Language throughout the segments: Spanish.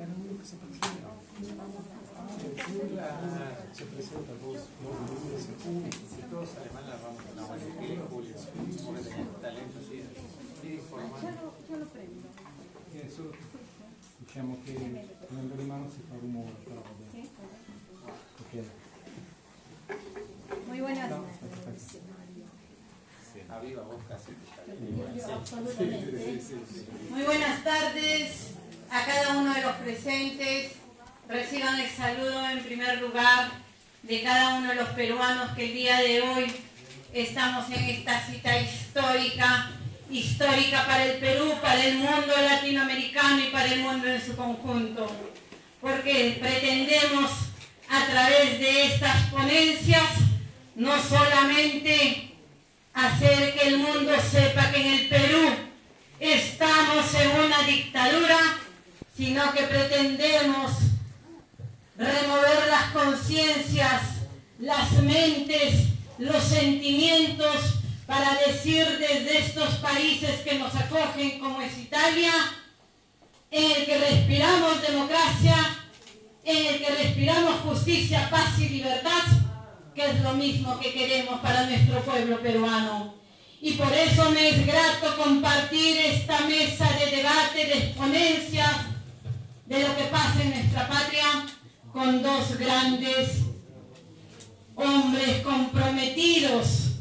E adesso diciamo che nel loro mano si fa rumore, però vabbè. Ok. Muy buenas. No, muy buenas tardes a cada uno de los presentes. Reciban el saludo en primer lugar de cada uno de los peruanos que el día de hoy estamos en esta cita histórica, histórica para el Perú, para el mundo latinoamericano y para el mundo en su conjunto, porque pretendemos a través de estas ponencias no solamente hacer que el mundo sepa que en el Perú estamos en una dictadura, sino que pretendemos remover las conciencias, las mentes, los sentimientos, para decir desde estos países que nos acogen, como es Italia, en el que respiramos democracia, en el que respiramos justicia, paz y libertad, que es lo mismo que queremos para nuestro pueblo peruano. Y por eso me es grato compartir esta mesa de debate, de exponencias de lo que pasa en nuestra patria, con dos grandes hombres comprometidos,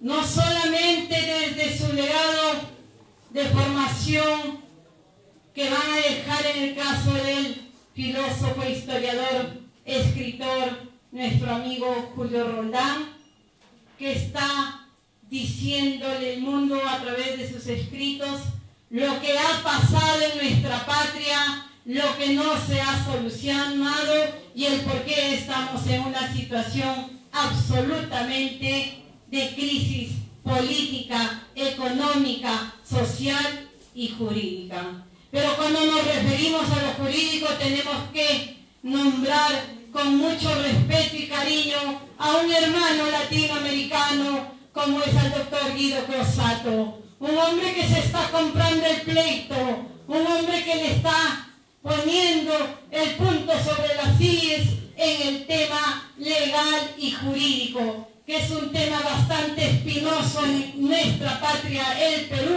no solamente desde su legado de formación que van a dejar en el caso del filósofo, historiador, escritor, nuestro amigo Julio Roldán, que está diciéndole al mundo a través de sus escritos lo que ha pasado en nuestra patria, lo que no se ha solucionado y el por qué estamos en una situación absolutamente de crisis política, económica, social y jurídica. Pero cuando nos referimos a lo jurídico tenemos que nombrar con mucho respeto y cariño a un hermano latinoamericano como es el doctor Guido Croxatto, un hombre que se está comprando el pleito, un hombre que le está poniendo el punto sobre las sillas en el tema legal y jurídico, que es un tema bastante espinoso en nuestra patria, el Perú,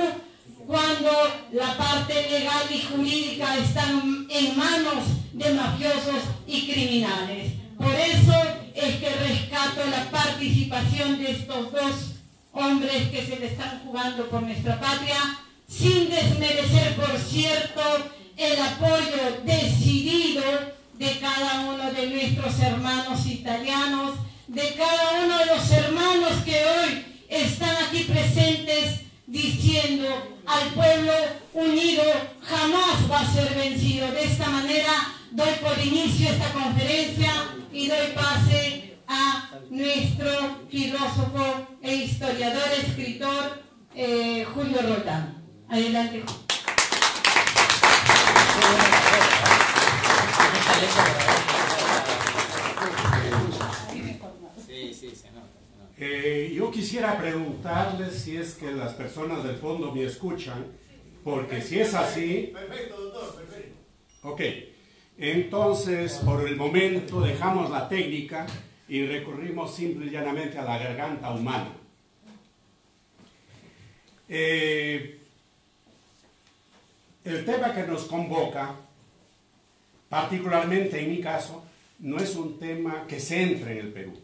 cuando la parte legal y jurídica están en manos de mafiosos y criminales. Por eso es que rescato la participación de estos dos hombres que se le están jugando por nuestra patria, sin desmerecer, por cierto, el apoyo decidido de cada uno de nuestros hermanos italianos, de cada uno de los hermanos que hoy están aquí presentes diciendo al pueblo unido jamás va a ser vencido. De esta manera doy por inicio esta conferencia y doy pase a nuestro filósofo e historiador, escritor Julio Roldán. Adelante. Yo quisiera preguntarles si es que las personas del fondo me escuchan, porque si es así... Perfecto, doctor, perfecto. Ok. Entonces, por el momento dejamos la técnica y recurrimos simple y llanamente a la garganta humana. El tema que nos convoca, particularmente en mi caso, no es un tema que se entre en el Perú.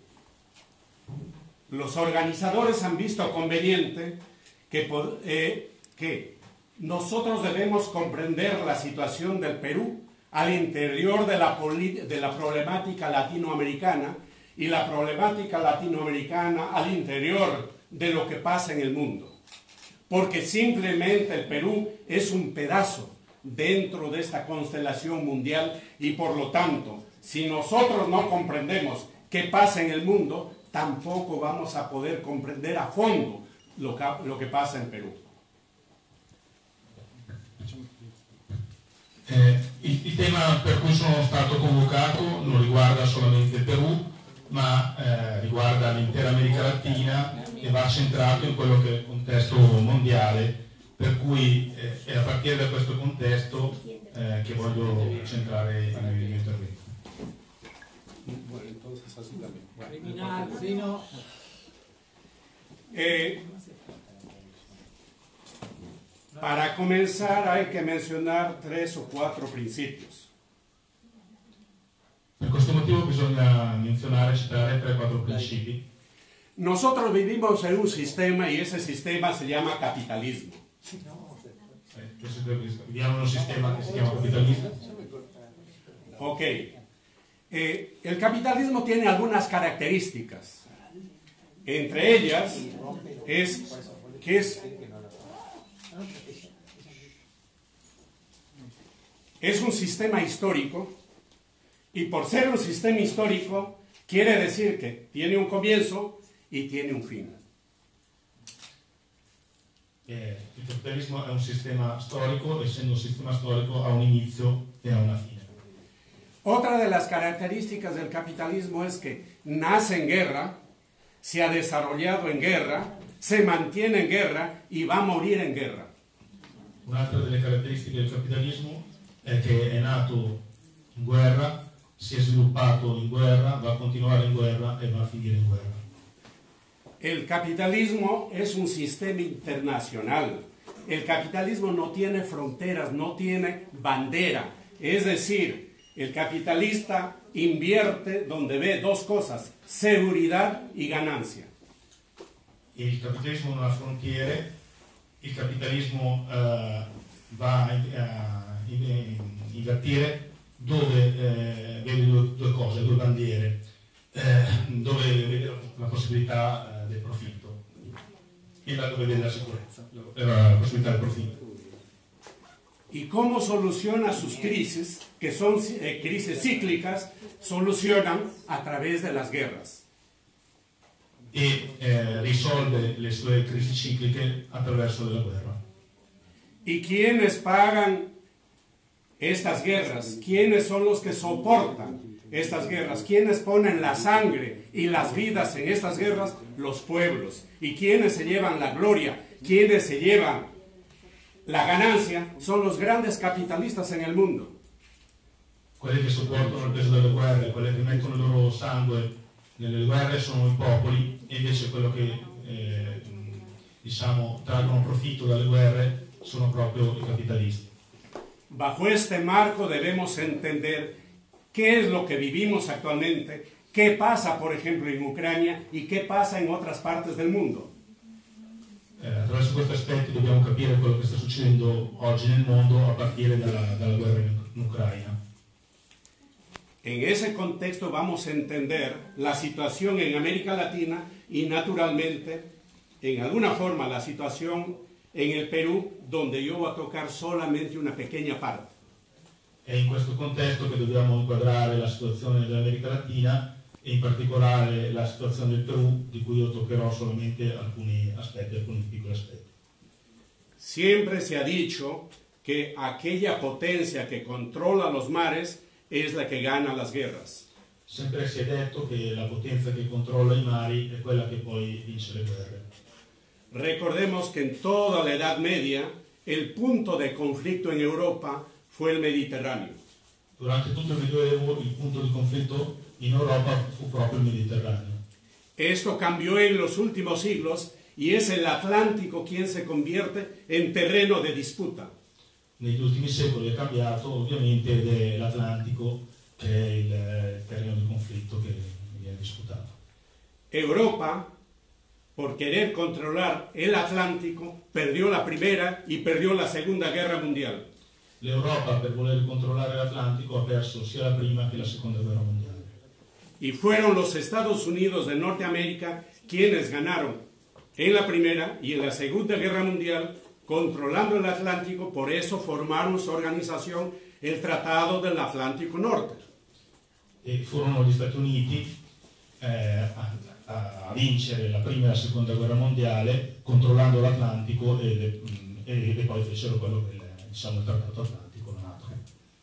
Los organizadores han visto conveniente que nosotros debemos comprender la situación del Perú al interior de la problemática latinoamericana y la problemática latinoamericana al interior de lo que pasa en el mundo. Porque simplemente el Perú es un pedazo dentro de esta constelación mundial y por lo tanto, si nosotros no comprendemos qué pasa en el mundo, tampoco vamos a poder comprender a fondo lo que pasa en Perú. Il tema per cui sono stato convocato non riguarda solamente il Perù, ma riguarda l'intera America Latina e va centrato in quello che è il contesto mondiale Per cui è a partire da questo contesto che voglio centrare il mio intervento. Para comenzar hay que mencionar 3 o 4 principios. Per questo motivo bisogna menzionare, citare 3 o 4 principi. Nosotros vivimos en un sistema y ese sistema se llama capitalismo. Ok. El capitalismo tiene algunas características. Entre ellas es que es un sistema histórico, y por ser un sistema histórico quiere decir que tiene un comienzo y tiene un fin. El capitalismo es un sistema histórico, y siendo un sistema histórico a un inicio y a una fin. Otra de las características del capitalismo es que nace en guerra, se ha desarrollado en guerra, se mantiene en guerra y va a morir en guerra. Una de las características del capitalismo es que es nato en guerra, se ha sviluppado en guerra, va a continuar en guerra y va a finir en guerra. El capitalismo es un sistema internacional. El capitalismo no tiene fronteras, no tiene bandera. Es decir, el capitalista invierte donde ve 2 cosas: seguridad y ganancia. El capitalismo no ha fronteras. El capitalismo va a invertir donde ve 2 cosas, 2 banderas, donde ve la posibilidad de profito y la dove viene la seguridad, la posibilidad de profito. Y cómo soluciona sus crisis, que son crisis cíclicas, solucionan a través de las guerras. Y resuelve las sus crisis cíclicas a través de la guerra. ¿Y quiénes pagan estas guerras? ¿Quiénes son los que soportan estas guerras? ¿Quiénes ponen la sangre y las vidas en estas guerras? Los pueblos. ¿Y quiénes se llevan la gloria? ¿Quiénes se llevan la ganancia? Son los grandes capitalistas en el mundo. Quelli che sopportano il peso delle guerre, quelli che mettono il loro sangue nelle guerre sono i popoli, e invece quello che traggono profitto dalle guerre sono proprio i capitalisti. Bajo este marco debemos entender qué es lo que vivimos actualmente, qué pasa, por ejemplo, en Ucrania y qué pasa en otras partes del mundo. Attraverso questo aspetto dobbiamo capire quello che sta succedendo oggi nel mondo a partire dalla guerra in Ucraina. En ese contexto vamos a entender la situación en América Latina y, naturalmente, en alguna forma la situación en el Perú, donde yo voy a tocar solamente una pequeña parte. È in questo contesto che dobbiamo inquadrare la situazione dell'America Latina e in particolare la situazione del Perù, di cui io toccherò solamente alcuni aspetti, alcuni piccoli aspetti. Siempre se ha dicho que aquella potencia que controla los mares es la que gana las guerras. Sempre si è detto che la potenza che controlla i mari è quella che poi vince le guerre. Recordemos que en toda la Edad Media el punto de conflicto en Europa fue el Mediterráneo. Durante todo el Medioevo el punto de conflicto en Europa fue propio el Mediterráneo. Esto cambió en los últimos siglos y es el Atlántico quien se convierte en terreno de disputa. Negli ultimi secoli è cambiato ovviamente l'Atlantico, che è il terreno di conflitto che viene disputato. Europa, por querer controlar el Atlántico, perdió la Primera y perdió la Segunda Guerra Mundial. L'Europa, per voler controllare l'Atlantico, ha perso sia la prima che la seconda guerra mondiale. Y fueron los Estados Unidos de Norteamérica quienes ganaron en la Primera y en la Segunda Guerra Mundial, controlando el Atlántico. Por eso formaron su organización, el Tratado del Atlántico Norte. E furono gli Stati Uniti a vincere la Prima e la Seconda Guerra Mondiale, controllando l'Atlantico, e poi fecero quello che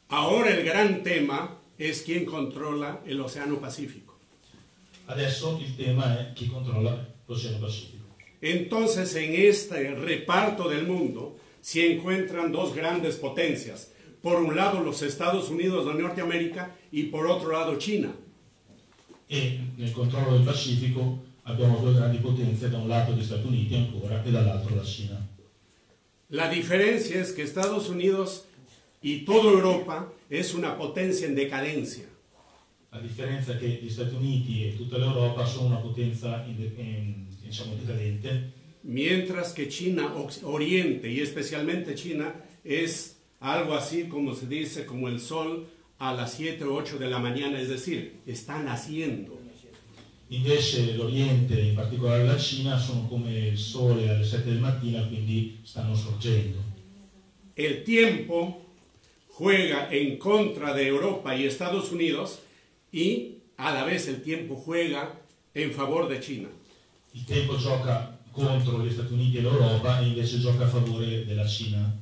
ahora el gran tema es quién controla el Océano Pacífico. Adesso il tema è chi controlla l'Oceano Pacifico. Entonces, en este reparto del mundo, se encuentran dos grandes potencias. Por un lado los Estados Unidos de Norteamérica y por otro lado China. E nel controllo del Pacifico abbiamo due grandi potenze, da un lato gli Stati Uniti ancora e dall'altro la Cina. La diferencia es que Estados Unidos y toda Europa es una potencia en decadencia. La differenza è che gli Stati Uniti e tutta l'Europa sono una potenza decadente. Mientras que China Oriente y especialmente China es algo así como se dice, como el sol a las 7 o 8 de la mañana, es decir, está naciendo. Invece l'Oriente, in particolare la Cina, sono come il sole alle 7 del mattino, quindi stanno sorgendo. El tiempo juega en contra de Europa y Estados Unidos y a la vez el tiempo juega en favor de China. Il tempo gioca contro gli Stati Uniti e l'Europa e invece gioca a favore della Cina.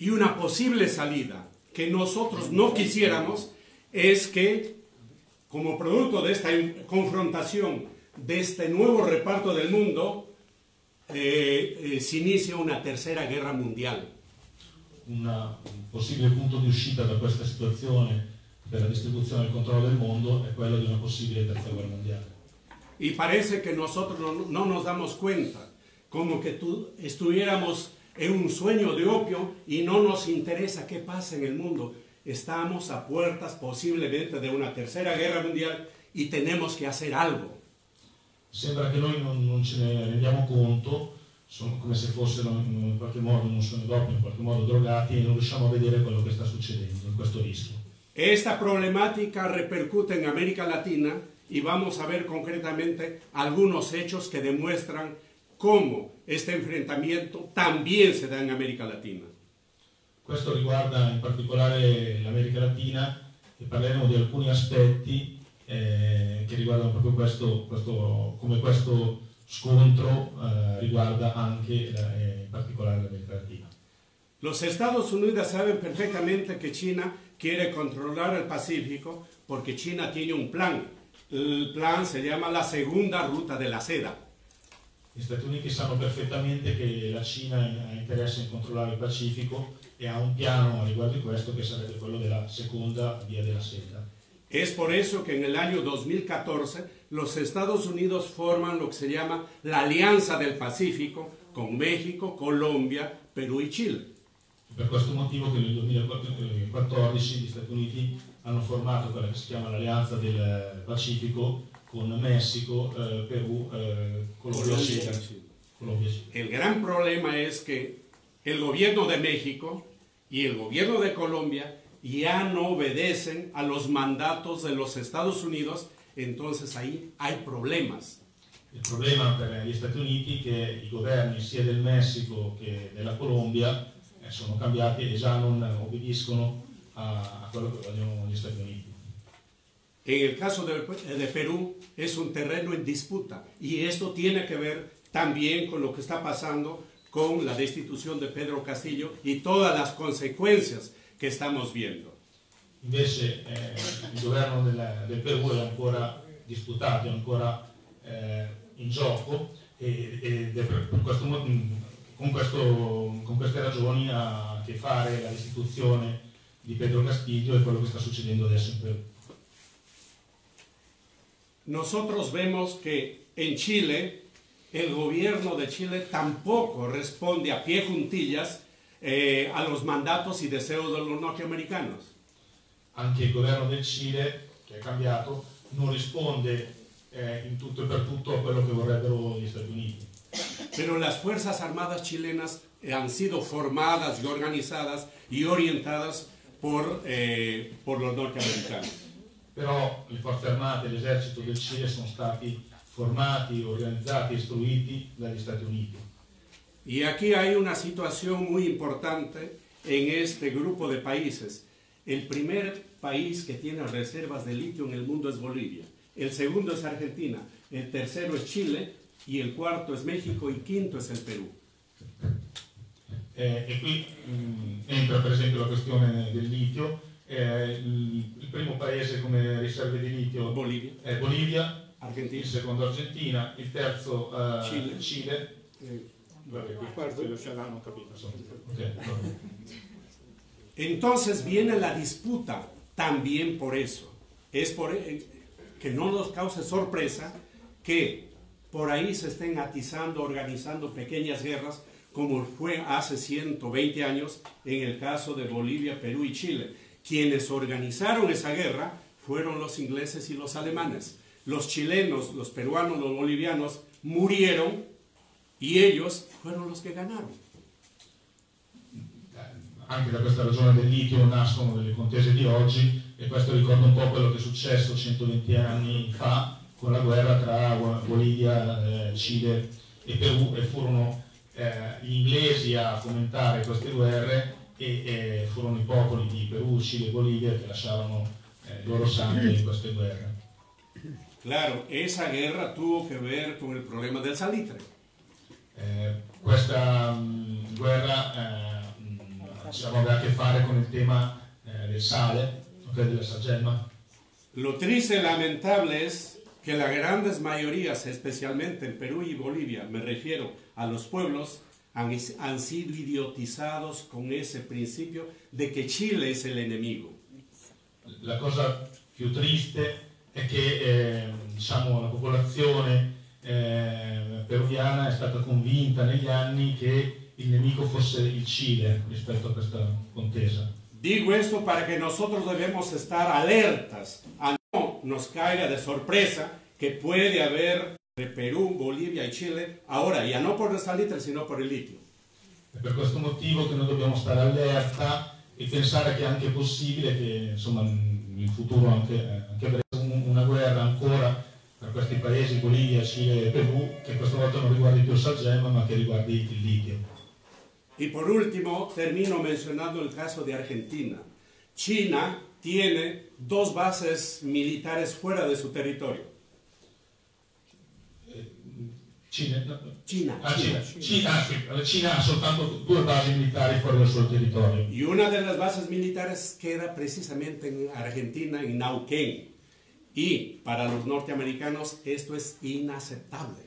Y una posible salida que nosotros no quisiéramos es que, como producto de esta confrontación, de este nuevo reparto del mundo, se inicia una tercera guerra mundial. Un posible punto de uscita da questa situazione per la distribuzione e il controllo del mondo è quello di una possibile terza guerra mondiale. Y parece que nosotros no nos damos cuenta, como que estuviéramos en un sueño de opio y no nos interesa qué pasa en el mundo. Estamos a puertas posiblemente de una tercera guerra mundial y tenemos que hacer algo. Sembra che noi non ce ne rendiamo conto, sono come se fossero in qualche modo un sueño de opio, in qualche modo drogati, e non riusciamo a vedere quello che sta succedendo, questo rischio. Esta problematica repercute en América Latina y vamos a ver concretamente algunos hechos que demuestran cómo este enfrentamiento también se da en América Latina. Questo riguarda in particolare l'America Latina e parleremo di alcuni aspetti che riguardano proprio come questo scontro riguarda anche in particolare l'America Latina. Los Estados Unidos saben perfectamente que China quiere controlar el Pacífico porque China tiene un plan. El plan se llama la Segunda Ruta de la Seda. Gli Stati Uniti sanno perfettamente che la Cina ha interesse in controllare il Pacifico e ha un piano riguardo a questo che sarebbe quello della seconda via della seta. Es por eso que en el año 2014 los Estados Unidos forman lo que se llama la Alianza del Pacífico con México, Colombia, Perú y Chile. Per questo motivo che nel 2014 gli Stati Uniti hanno formato quella che si chiama l'Alianza del Pacifico con México, Perú, Colombia. El gran problema es que el gobierno de México y el gobierno de Colombia ya no obedecen a los mandatos de los Estados Unidos, entonces ahí hay problemas. El problema para los Estados Unidos es que los gobiernos sia del México que de la Colombia son cambiados y ya no obedecen a lo que vogliono gli Stati Uniti. En el caso de Perú es un terreno en disputa y esto tiene que ver también con lo que está pasando con la destitución de Pedro Castillo y todas las consecuencias que estamos viendo. Invece il governo del Perú è ancora disputato, è ancora in gioco e con queste ragioni ha a che fare la destituzione di Pedro Castillo e quello che sta succedendo adesso in Perú. Nosotros vemos que en Chile, el gobierno de Chile tampoco responde a pie juntillas a los mandatos y deseos de los norteamericanos. Anche il governo del Cile, che è cambiato, non risponde in tutto e per tutto a quello che vorrebbero gli Stati Uniti. Pero las fuerzas armadas chilenas han sido formadas y organizadas y orientadas por los norteamericanos. Però le forze armate e l'esercito del Cile sono stati formati, organizzati, istruiti dagli Stati Uniti. Y aquí hay una situación muy importante en este grupo de países. El primer país que tiene reservas de litio en el mundo es Bolivia. El segundo es Argentina. El tercero es Chile. Y el cuarto es México. Y quinto es el Perú. E qui entra per esempio la questione del litio. Il primo paese come riserve di litio è Bolivia, il secondo Argentina, il terzo Cile, Entonces viene la disputa también por eso. Es por que no nos cause sorpresa que por ahí se estén atizando, organizando pequeñas guerras, como fue hace 120 años en el caso de Bolivia, Perú y Chile. Quienes organizaron esa guerra fueron los ingleses y los alemanes. Los chilenos, los peruanos, los bolivianos murieron y ellos fueron los que ganaron. Anche da questa ragione del litio nascono delle contese di oggi, e questo ricorda un po' quello che è successo 120 anni fa con la guerra tra Bolivia, Cile e Perù, e furono gli inglesi a fomentare queste guerre e furono i popoli di Perù, Cile e Bolivia che lasciarono il loro sangue in queste guerre. Claro, esa guerra tuvo que ver con el problema del salitre. Questa guerra aveva a che fare con il tema del sale, della salgemma. Lo triste e lamentable es que las grandes mayorías, especialmente en Perú y Bolivia, me refiero a los pueblos, han sido idiotizados con ese principio de que Chile es el enemigo. La cosa più triste è che diciamo, la popolazione peruviana è stata convinta negli anni che il nemico fosse il Cile rispetto a questa contesa. Digo esto para que nosotros debemos estar alertas, a no nos caiga de sorpresa que puede haber de Perú, Bolivia y Chile ahora, ya no por el salitre sino por el litio. È per questo motivo che noi dobbiamo stare allerta e pensare che è anche possibile che insomma in futuro anche una guerra ancora per questi paesi, Bolivia, Cile e Perù, che questa volta non riguardi più il salgemma ma che riguardi il litio. Y por último, termino mencionando el caso de Argentina. China tiene 2 bases militares fuera de su territorio. China ha soltanto 2 bases militares fuera de su territorio. Y una de las bases militares queda precisamente en Argentina, en Neuquén. Y para los norteamericanos esto es inaceptable.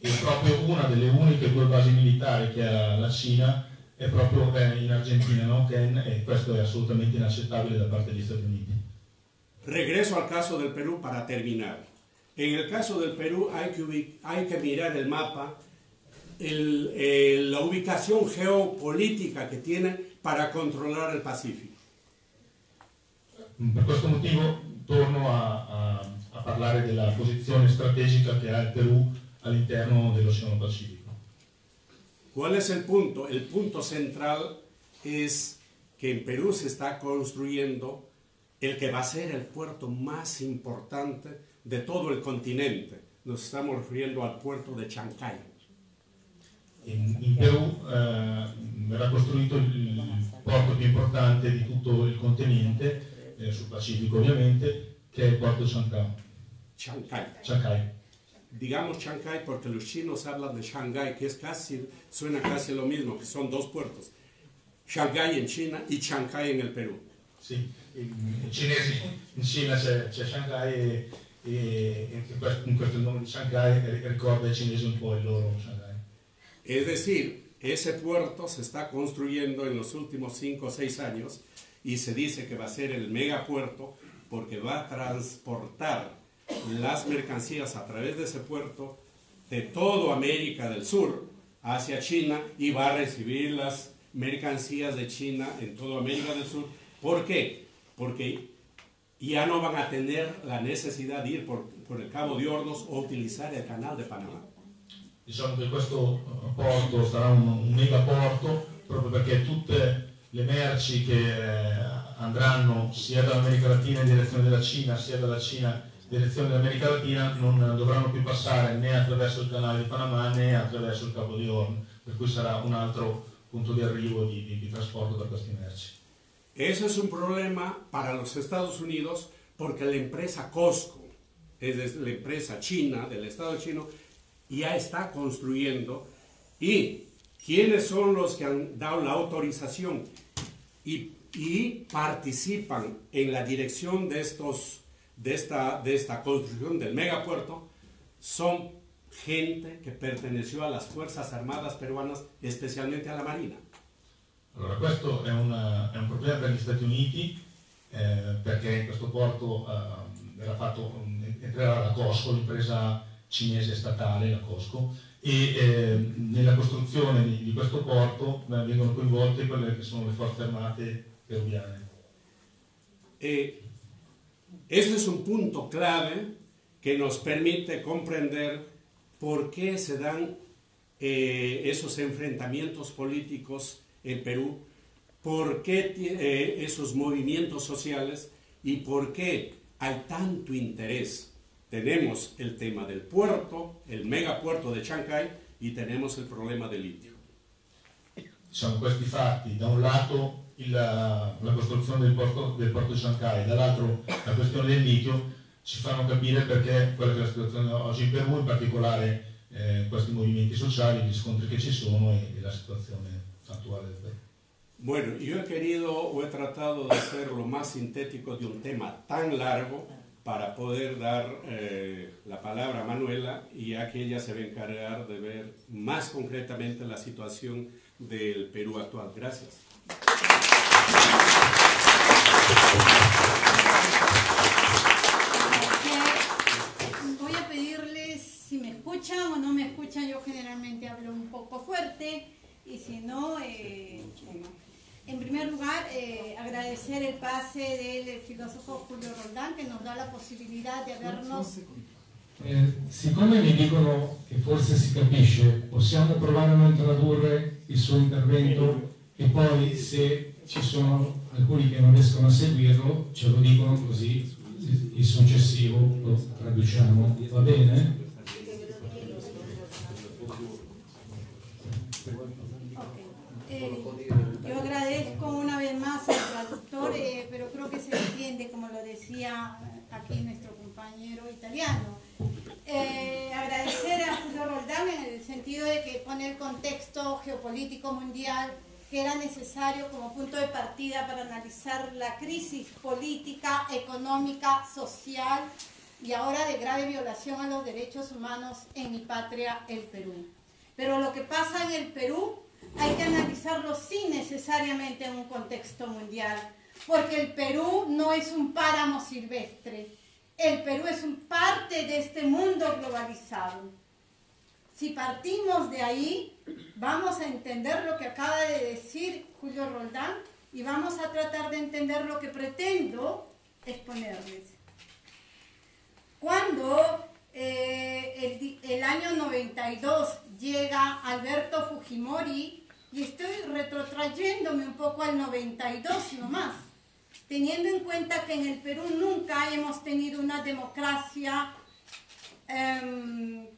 E proprio una delle uniche 2 basi militari che ha la Cina è proprio in Argentina, Neuquén, e questo è assolutamente inaccettabile da parte degli Stati Uniti. Regreso al caso del Perú para terminar. En el caso del Perú hay que mirar el mapa, la ubicación geopolítica que tiene para controlar el Pacífico. Per questo motivo torno a parlare della posizione strategica che ha il Perú all'interno dell'Oceano Pacifico. ¿Cuál es el punto? El punto central es que en Perú se está construyendo el que va a ser el puerto más importante de todo el continente. Nos estamos refiriendo al puerto de Chancay. In Perù verrà costruito il porto più importante di tutto il continente, sul Pacifico ovviamente, che è il porto Chancay. Digamos Chancay porque los chinos hablan de Shanghái, que es casi, suena casi lo mismo, que son 2 puertos. Shanghái en China y Chancay en el Perú. Sí, en China c'è Shanghái e in questo nome di Shanghái ricorda ai cinesi un po' il loro Shanghái. Es decir, ese puerto se está construyendo en los últimos 5 o 6 años y se dice que va a ser el megapuerto porque va a transportar las mercancías a través de ese puerto de toda América del Sur hacia China y va a recibir las mercancías de China en toda América del Sur. ¿Por qué? Porque ya no van a tener la necesidad de ir por el Cabo de Hornos o utilizar el canal de Panamá. Diciamo che questo porto sarà un megaporto proprio perché tutte le merci che andranno sia dall'America Latina in direzione della Cina sia dalla Cina direzione dell'America Latina non dovranno più passare né attraverso il canale di Panama né attraverso il Capo di Hornos, per cui sarà un altro punto di arrivo di trasporto per queste merci. Eso es un problema para los Estados Unidos porque la empresa COSCO, es la empresa china del Estado chino, ya está construyendo. ¿Y quiénes son los que han dado la autorización y participan en la dirección de esta construcción del megapuerto? Son gente que perteneció a las Fuerzas Armadas peruanas, especialmente a la Marina. Allora, questo è un problema per gli Stati Uniti, perché in questo porto era fatto entrare la COSCO, l'impresa cinese statale, la COSCO, e nella costruzione di questo porto vengono coinvolte quelle che sono le forze armate peruviane. Este es un punto clave que nos permite comprender por qué se dan esos enfrentamientos políticos en Perú, por qué esos movimientos sociales y por qué hay tanto interés. Tenemos el tema del puerto, el megapuerto de Chancay, y tenemos el problema del litio. Sono questi fatti, da un lato la costruzione del porto di Chancay, dall'altro la questione del litio, ci fanno capire perché quella che è la situazione oggi in Perù, in particolare questi movimenti sociali, gli scontri che ci sono e la situazione attuale del Perù. Bueno, yo he querido o he tratado de ser lo más sintético de un tema tan largo para poder dar la palabra a Manuela, y ya que ella se va a encargar de ver más concretamente la situación del Perú actual. Gracias. Voy a pedirles si me escuchan o no me escuchan. Yo generalmente hablo un poco fuerte y si no, en primer lugar agradecer el pase del filósofo Julio Roldán, que nos da la posibilidad de vernos. Siccome mi dicono che forse si capisce, possiamo provare a non tradurre il suo intervento e poi se ci sono alcuni che non riescono a seguirlo ce lo dicono, così il successivo lo traduciamo, va bene? Okay. Yo agradezco una vez más al traductor, pero creo que se entiende, como lo decía aquí nuestro compañero italiano. Agradecer a Julio Roldán en el sentido de que pone el contexto geopolítico mundial que era necesario como punto de partida para analizar la crisis política, económica, social y ahora de grave violación a los derechos humanos en mi patria, el Perú. Pero lo que pasa en el Perú hay que analizarlo sin necesariamente en un contexto mundial, porque el Perú no es un páramo silvestre. El Perú es parte de este mundo globalizado. Si partimos de ahí, vamos a entender lo que acaba de decir Julio Roldán y vamos a tratar de entender lo que pretendo exponerles. Cuando el año 92 llega Alberto Fujimori, y estoy retrotrayéndome un poco al 92 nomás, teniendo en cuenta que en el Perú nunca hemos tenido una democracia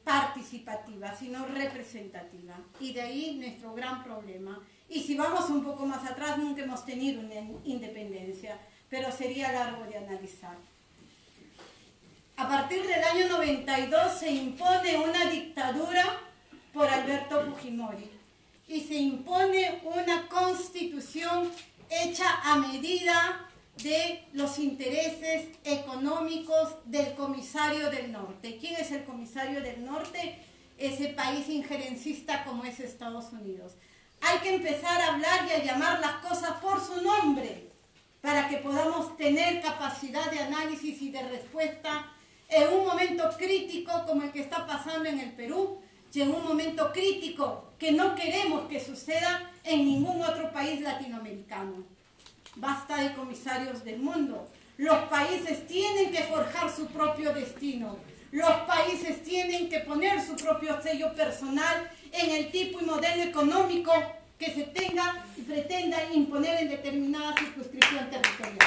participativa, sino representativa. Y de ahí nuestro gran problema. Y si vamos un poco más atrás, nunca hemos tenido una independencia, pero sería largo de analizar. A partir del año 92 se impone una dictadura por Alberto Fujimori y se impone una constitución hecha a medida de los intereses económicos del Comisario del Norte. ¿Quién es el Comisario del Norte? Ese país injerencista como es Estados Unidos. Hay que empezar a hablar y a llamar las cosas por su nombre para que podamos tener capacidad de análisis y de respuesta en un momento crítico como el que está pasando en el Perú, y en un momento crítico que no queremos que suceda en ningún otro país latinoamericano. Basta de comisarios del mundo. Los países tienen que forjar su propio destino. Los países tienen que poner su propio sello personal en el tipo y modelo económico que se tenga y pretenda imponer en determinada circunscripción territorial.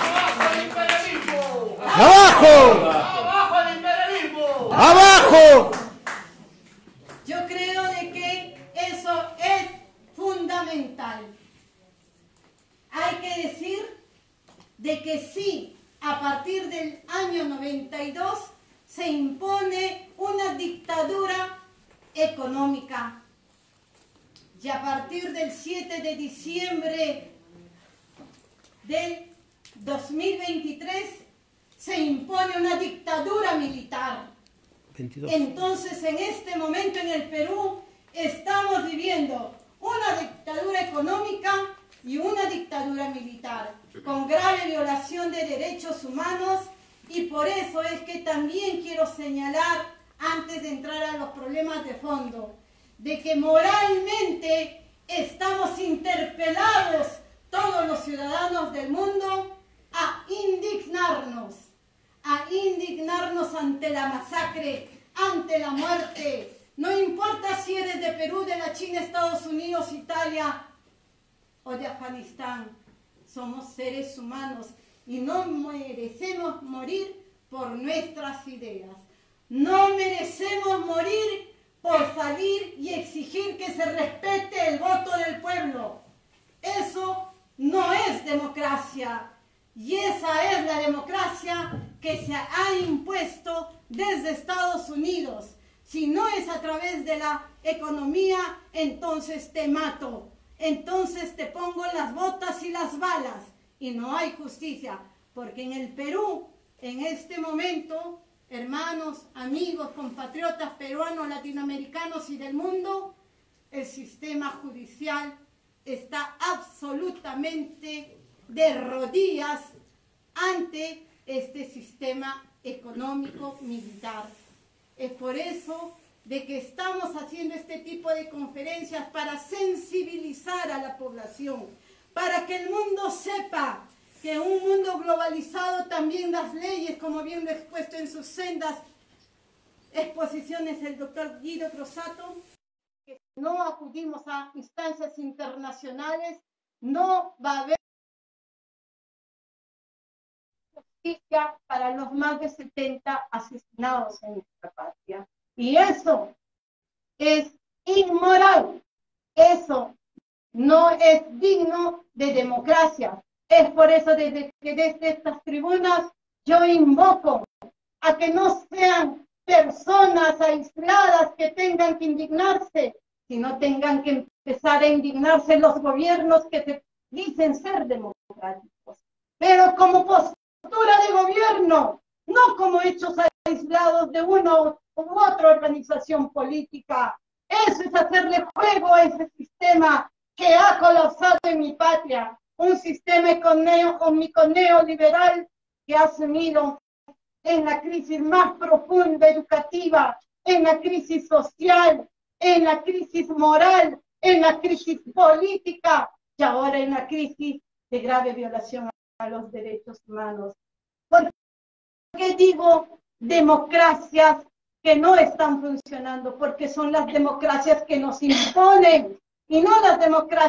¡Abajo el imperialismo! ¡Abajo! ¡Abajo el imperialismo! ¡Abajo! Yo creo de que eso es fundamental. Hay que decir de que sí, a partir del año 92 se impone una dictadura económica. Y a partir del 7 de diciembre del 2023 se impone una dictadura militar. 22. Entonces, en este momento en el Perú estamos viviendo una dictadura económica y una dictadura militar, con grave violación de derechos humanos, y por eso es que también quiero señalar, antes de entrar a los problemas de fondo, de que moralmente estamos interpelados todos los ciudadanos del mundo a indignarnos ante la masacre, ante la muerte. No importa si eres de Perú, de la China, Estados Unidos, Italia o de Afganistán, somos seres humanos y no merecemos morir por nuestras ideas. No merecemos morir por salir y exigir que se respete el voto del pueblo. Eso no es democracia. Y esa es la democracia que se ha impuesto desde Estados Unidos. Si no es a través de la economía, entonces te mato. Entonces te pongo las botas y las balas. Y no hay justicia. Porque en el Perú, en este momento, hermanos, amigos, compatriotas peruanos, latinoamericanos y del mundo, el sistema judicial está absolutamente de rodillas ante este sistema económico militar. Es por eso de que estamos haciendo este tipo de conferencias para sensibilizar a la población, para que el mundo sepa que en un mundo globalizado también las leyes, como bien lo he expuesto en sus sendas exposiciones el doctor Guido Croxatto, que si no acudimos a instancias internacionales, no va a haber justicia para los más de 70 asesinados en nuestra patria. Y eso es inmoral, eso no es digno de democracia. Es por eso que desde estas tribunas yo invoco a que no sean personas aisladas que tengan que indignarse, sino tengan que empezar a indignarse los gobiernos que se dicen ser democráticos, pero como postura de gobierno, no como hechos aislados de uno u otra organización política. Eso es hacerle juego a ese sistema que ha colapsado en mi patria, un sistema económico neoliberal que ha sumido en la crisis más profunda educativa, en la crisis social, en la crisis moral, en la crisis política y ahora en la crisis de grave violación a los derechos humanos. ¿Por qué digo democracias que no están funcionando? Porque son las democracias que nos imponen y no las democracias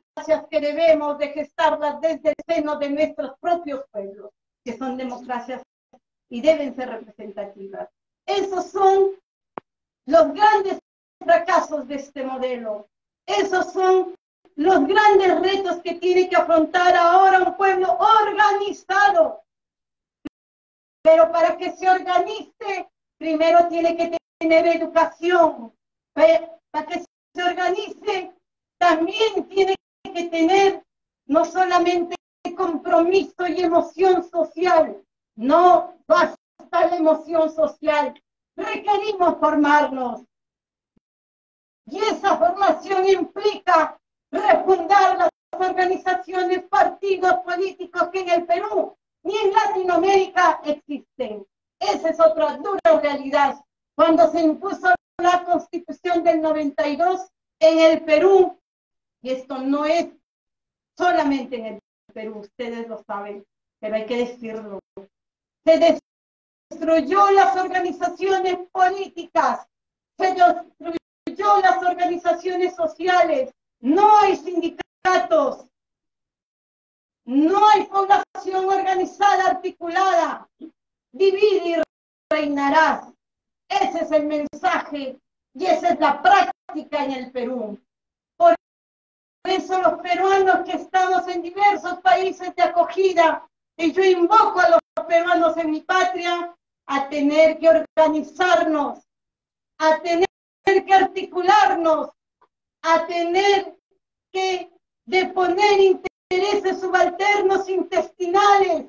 que debemos de gestarlas desde el seno de nuestros propios pueblos, que son democracias y deben ser representativas. Esos son los grandes fracasos de este modelo. Esos son los grandes retos que tiene que afrontar ahora un pueblo organizado. Pero para que se organice, primero tiene que tener educación. Para que se organice, también tiene que tener no solamente compromiso y emoción social, no basta la emoción social, requerimos formarnos. Y esa formación implica refundar las organizaciones, partidos políticos que en el Perú ni en Latinoamérica existen. Esa es otra dura realidad. Cuando se impuso la Constitución del 92 en el Perú, y esto no es solamente en el Perú, ustedes lo saben, pero hay que decirlo. Se destruyó las organizaciones políticas, se destruyó las organizaciones sociales, no hay sindicatos, no hay población organizada, articulada. Divide y reinarás. Ese es el mensaje y esa es la práctica en el Perú. Por eso los peruanos que estamos en diversos países de acogida, y yo invoco a los peruanos en mi patria a tener que organizarnos, a tener que articularnos, a tener que deponer intereses subalternos intestinales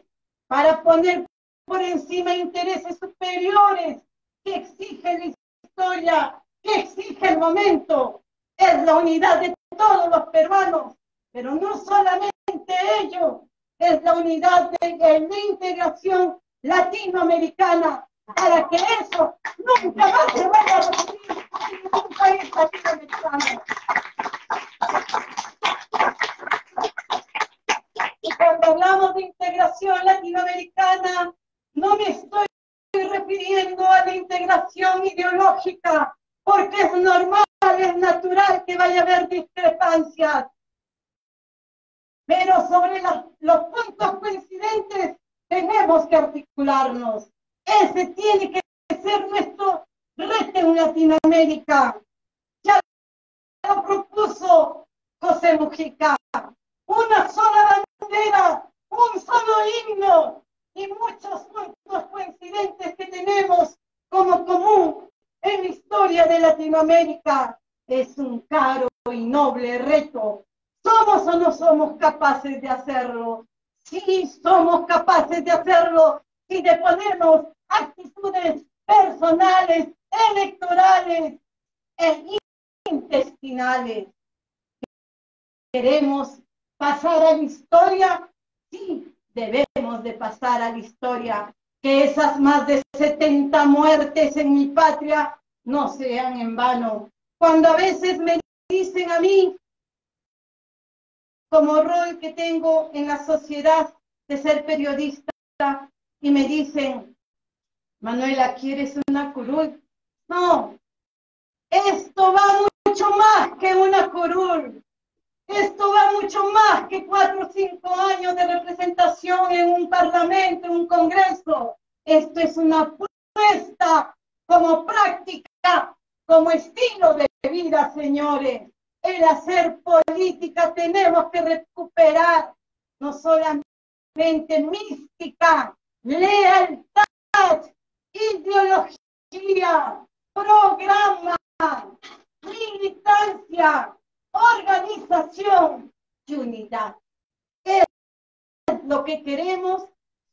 para poner por encima de intereses superiores que exige la historia, que exige el momento. Es la unidad de todos los peruanos, pero no solamente ellos, es la unidad de la integración latinoamericana, para que eso nunca más se vaya a repetir en ningún país latinoamericano. Y cuando hablamos de integración latinoamericana, no me estoy refiriendo a la integración ideológica, porque es normal, es natural que vaya a haber discrepancias. Pero sobre los puntos coincidentes tenemos que articularnos. Ese tiene que ser nuestro reto en Latinoamérica. Ya lo propuso José Mujica. Una sola bandera, un solo himno y muchos puntos coincidentes que tenemos como común en la historia de Latinoamérica. Es un caro y noble reto. ¿Somos o no somos capaces de hacerlo? Sí, somos capaces de hacerlo si le ponemos actitudes personales, electorales e intestinales. ¿Queremos pasar a la historia? Sí, debemos de pasar a la historia. Que esas más de 70 muertes en mi patria no sean en vano. Cuando a veces me dicen a mí, como rol que tengo en la sociedad de ser periodista, y me dicen, Manuela, ¿quieres una curul? No, esto va mucho más que una curul. Esto va mucho más que 4 o 5 años de representación en un parlamento, en un congreso. Esto es una apuesta como práctica, como estilo de vida, señores. El hacer política tenemos que recuperar, no solamente mística, lealtad, ideología, programa, militancia, organización y unidad. Es lo que queremos,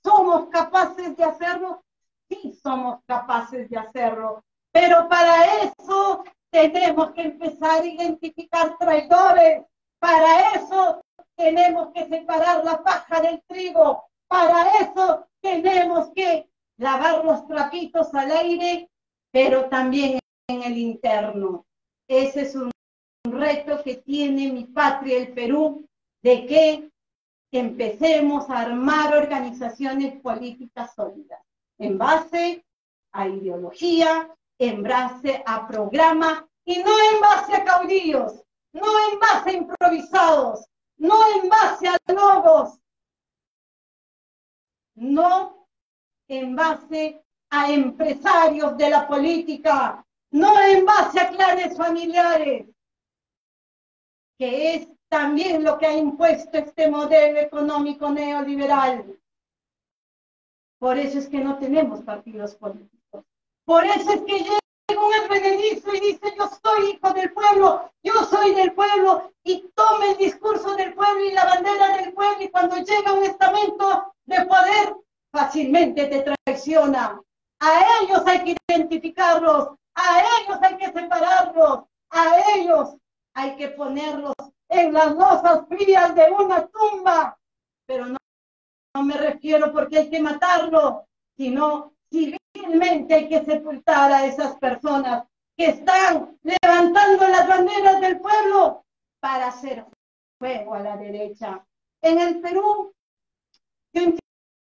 somos capaces de hacerlo, sí somos capaces de hacerlo, pero para eso tenemos que empezar a identificar traidores, para eso tenemos que separar la paja del trigo, para eso tenemos que lavar los trapitos al aire, pero también en el interno. Ese es un reto que tiene mi patria, el Perú, de que empecemos a armar organizaciones políticas sólidas, en base a ideología, en base a programa, y no en base a caudillos, no en base a improvisados, no en base a logos, no en base a empresarios de la política, no en base a clanes familiares, que es también lo que ha impuesto este modelo económico neoliberal. Por eso es que no tenemos partidos políticos. Por eso es que llega un advenedizo y dice, yo soy hijo del pueblo, yo soy del pueblo, y toma el discurso del pueblo y la bandera del pueblo, y cuando llega un estamento de poder, fácilmente te traiciona. A ellos hay que identificarlos, a ellos hay que separarlos, a ellos hay que ponerlos en las losas frías de una tumba, pero no me refiero porque hay que matarlo, sino civilmente hay que sepultar a esas personas que están levantando las banderas del pueblo para hacer fuego a la derecha. En el Perú, de un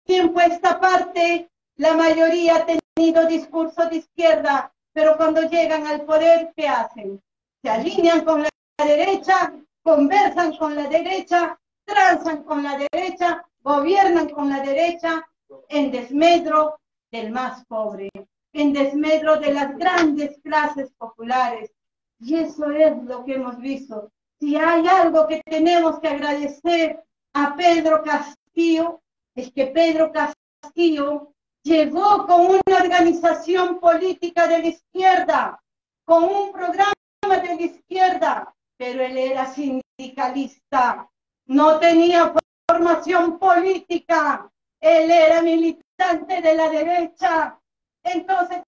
tiempo a esta parte, la mayoría ha tenido discurso de izquierda, pero cuando llegan al poder, ¿qué hacen? Se alinean con la derecha, conversan con la derecha, transan con la derecha, gobiernan con la derecha, en desmedro del más pobre, en desmedro de las grandes clases populares. Y eso es lo que hemos visto. Si hay algo que tenemos que agradecer a Pedro Castillo, es que Pedro Castillo llegó con una organización política de la izquierda, con un programa de la izquierda, pero él era sindicalista, no tenía formación política, él era militante militante de la derecha. Entonces,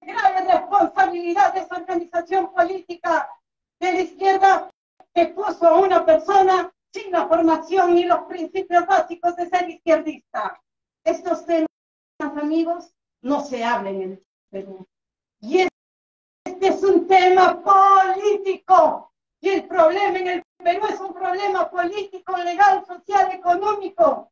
grave responsabilidad de esa organización política de la izquierda que puso a una persona sin la formación y los principios básicos de ser izquierdista. Estos temas, amigos, no se hablan en el Perú. Y este es un tema político. Y el problema en el Perú es un problema político, legal, social, económico.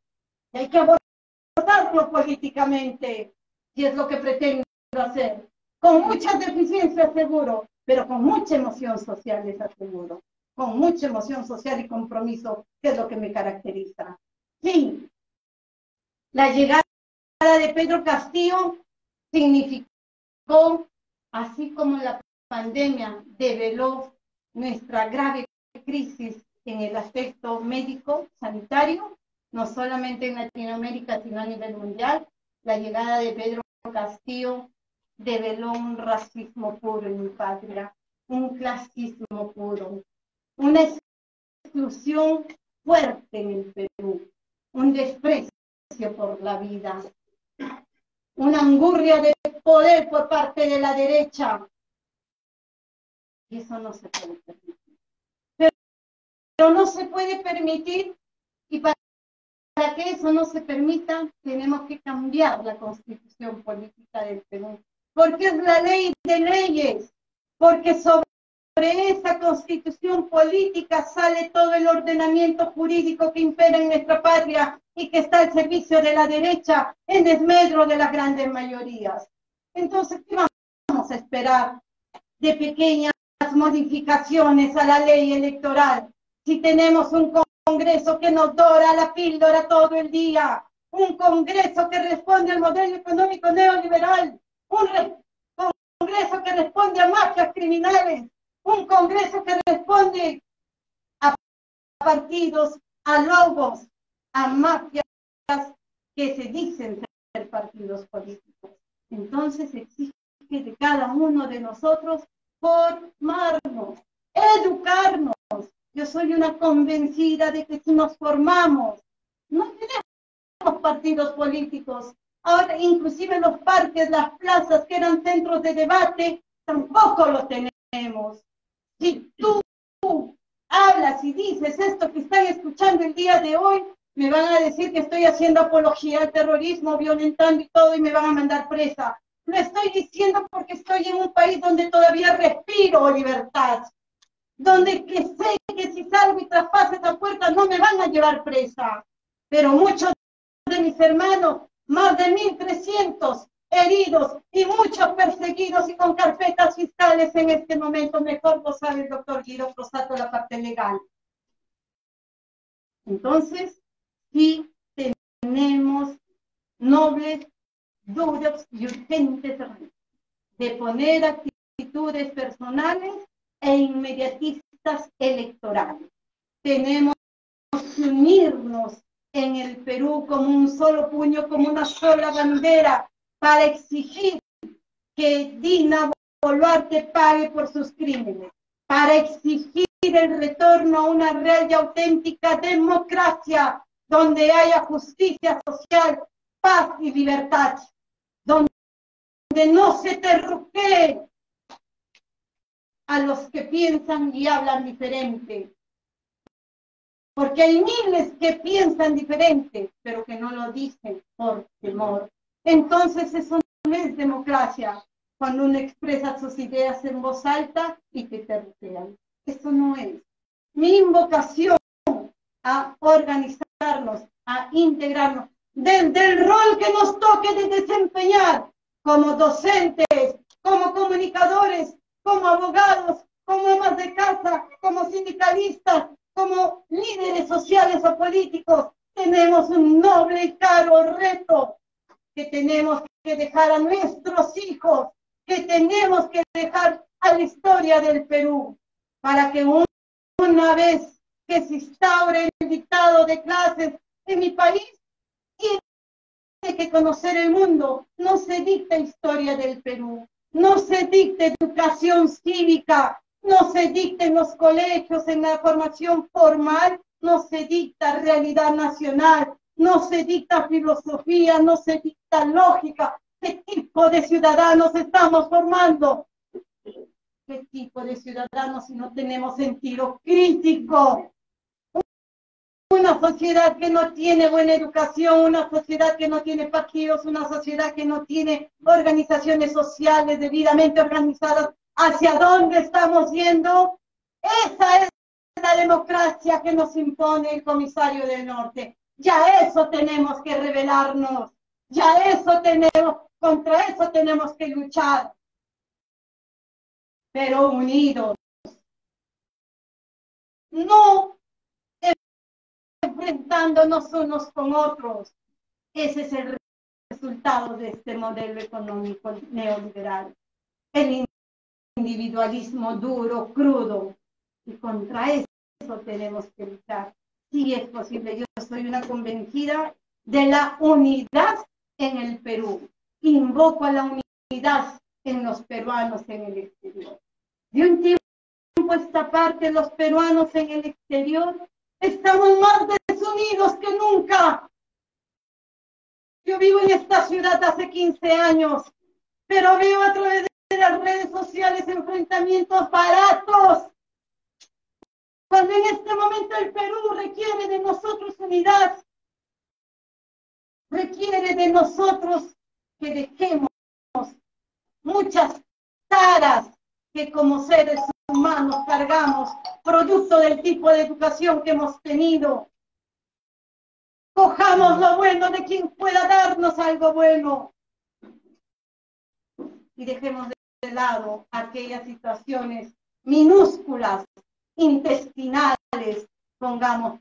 Y hay que abordarlo políticamente. Y es lo que pretendo hacer. Con muchas deficiencias, seguro, pero con mucha emoción social, les aseguro. Con mucha emoción social y compromiso, que es lo que me caracteriza. Sí, la llegada de Pedro Castillo significó, así como la pandemia develó nuestra grave crisis en el aspecto médico, sanitario, no solamente en Latinoamérica, sino a nivel mundial, la llegada de Pedro Castillo develó un racismo puro en mi patria, un clasismo puro, una exclusión fuerte en el Perú, un desprecio por la vida, una angurria de poder por parte de la derecha. Y eso no se puede permitir. Pero no se puede permitir, y para que eso no se permita, tenemos que cambiar la constitución política del Perú. Porque es la ley de leyes, porque sobre esa constitución política sale todo el ordenamiento jurídico que impera en nuestra patria y que está al servicio de la derecha en desmedro de las grandes mayorías. Entonces, ¿qué vamos a esperar de pequeñas modificaciones a la ley electoral si tenemos un Congreso que nos dora la píldora todo el día? Un Congreso que responde al modelo económico neoliberal, un Congreso que responde a mafias criminales, un Congreso que responde a partidos, a lobos, a mafias que se dicen ser partidos políticos. Entonces exige de cada uno de nosotros formarnos, educarnos. Yo soy una convencida de que si nos formamos, no tenemos partidos políticos. Ahora inclusive los parques, las plazas que eran centros de debate, tampoco los tenemos. Si tú hablas y dices esto que están escuchando el día de hoy, me van a decir que estoy haciendo apología al terrorismo, violentando y todo, y me van a mandar presa. Lo estoy diciendo porque estoy en un país donde todavía respiro libertad, donde que sé que si salgo y traspaso esa puerta no me van a llevar presa. Pero muchos de mis hermanos, más de 1.300 heridos y muchos perseguidos y con carpetas fiscales en este momento, mejor lo sabe el doctor Guido Croxatto, la parte legal. Entonces, sí tenemos nobles duras y urgentes de poner actitudes personales e inmediatistas electorales. Tenemos que unirnos en el Perú como un solo puño, como una sola bandera, para exigir que Dina Boluarte pague por sus crímenes, para exigir el retorno a una real y auténtica democracia donde haya justicia social, paz y libertad, donde no se terruquee a los que piensan y hablan diferente. Porque hay miles que piensan diferente, pero que no lo dicen por temor. Entonces eso no es democracia, cuando uno expresa sus ideas en voz alta y te terruquean. Eso no es. Mi invocación a organizarnos, a integrarnos, desde el rol que nos toque de desempeñar, como docentes, como comunicadores, como abogados, como amas de casa, como sindicalistas, como líderes sociales o políticos, tenemos un noble y caro reto que tenemos que dejar a nuestros hijos, que tenemos que dejar a la historia del Perú, para que una vez que se instaure el dictado de clases en mi país, tiene que conocer el mundo. No se dicta historia del Perú, no se dicta educación cívica, no se dicta en los colegios, en la formación formal, no se dicta realidad nacional, no se dicta filosofía, no se dicta esta lógica? ¿Qué tipo de ciudadanos estamos formando? ¿Qué tipo de ciudadanos si no tenemos sentido crítico? Una sociedad que no tiene buena educación, una sociedad que no tiene partidos, una sociedad que no tiene organizaciones sociales debidamente organizadas. ¿Hacia dónde estamos yendo? Esa es la democracia que nos impone el comisario del norte. Ya eso tenemos que rebelarnos, ya eso tenemos, contra eso tenemos que luchar. Pero unidos. No enfrentándonos unos con otros. Ese es el resultado de este modelo económico neoliberal. El individualismo duro, crudo. Y contra eso tenemos que luchar. Sí es posible. Yo soy una convencida de la unidad en el Perú. Invoco a la unidad en los peruanos en el exterior. De un tiempo a esta parte, los peruanos en el exterior estamos más desunidos que nunca. Yo vivo en esta ciudad hace 15 años, pero veo a través de las redes sociales enfrentamientos baratos. Cuando en este momento el Perú requiere de nosotros unidad, requiere de nosotros que dejemos muchas taras que como seres humanos cargamos, producto del tipo de educación que hemos tenido. Cojamos lo bueno de quien pueda darnos algo bueno y dejemos de lado aquellas situaciones minúsculas, intestinales, pongamos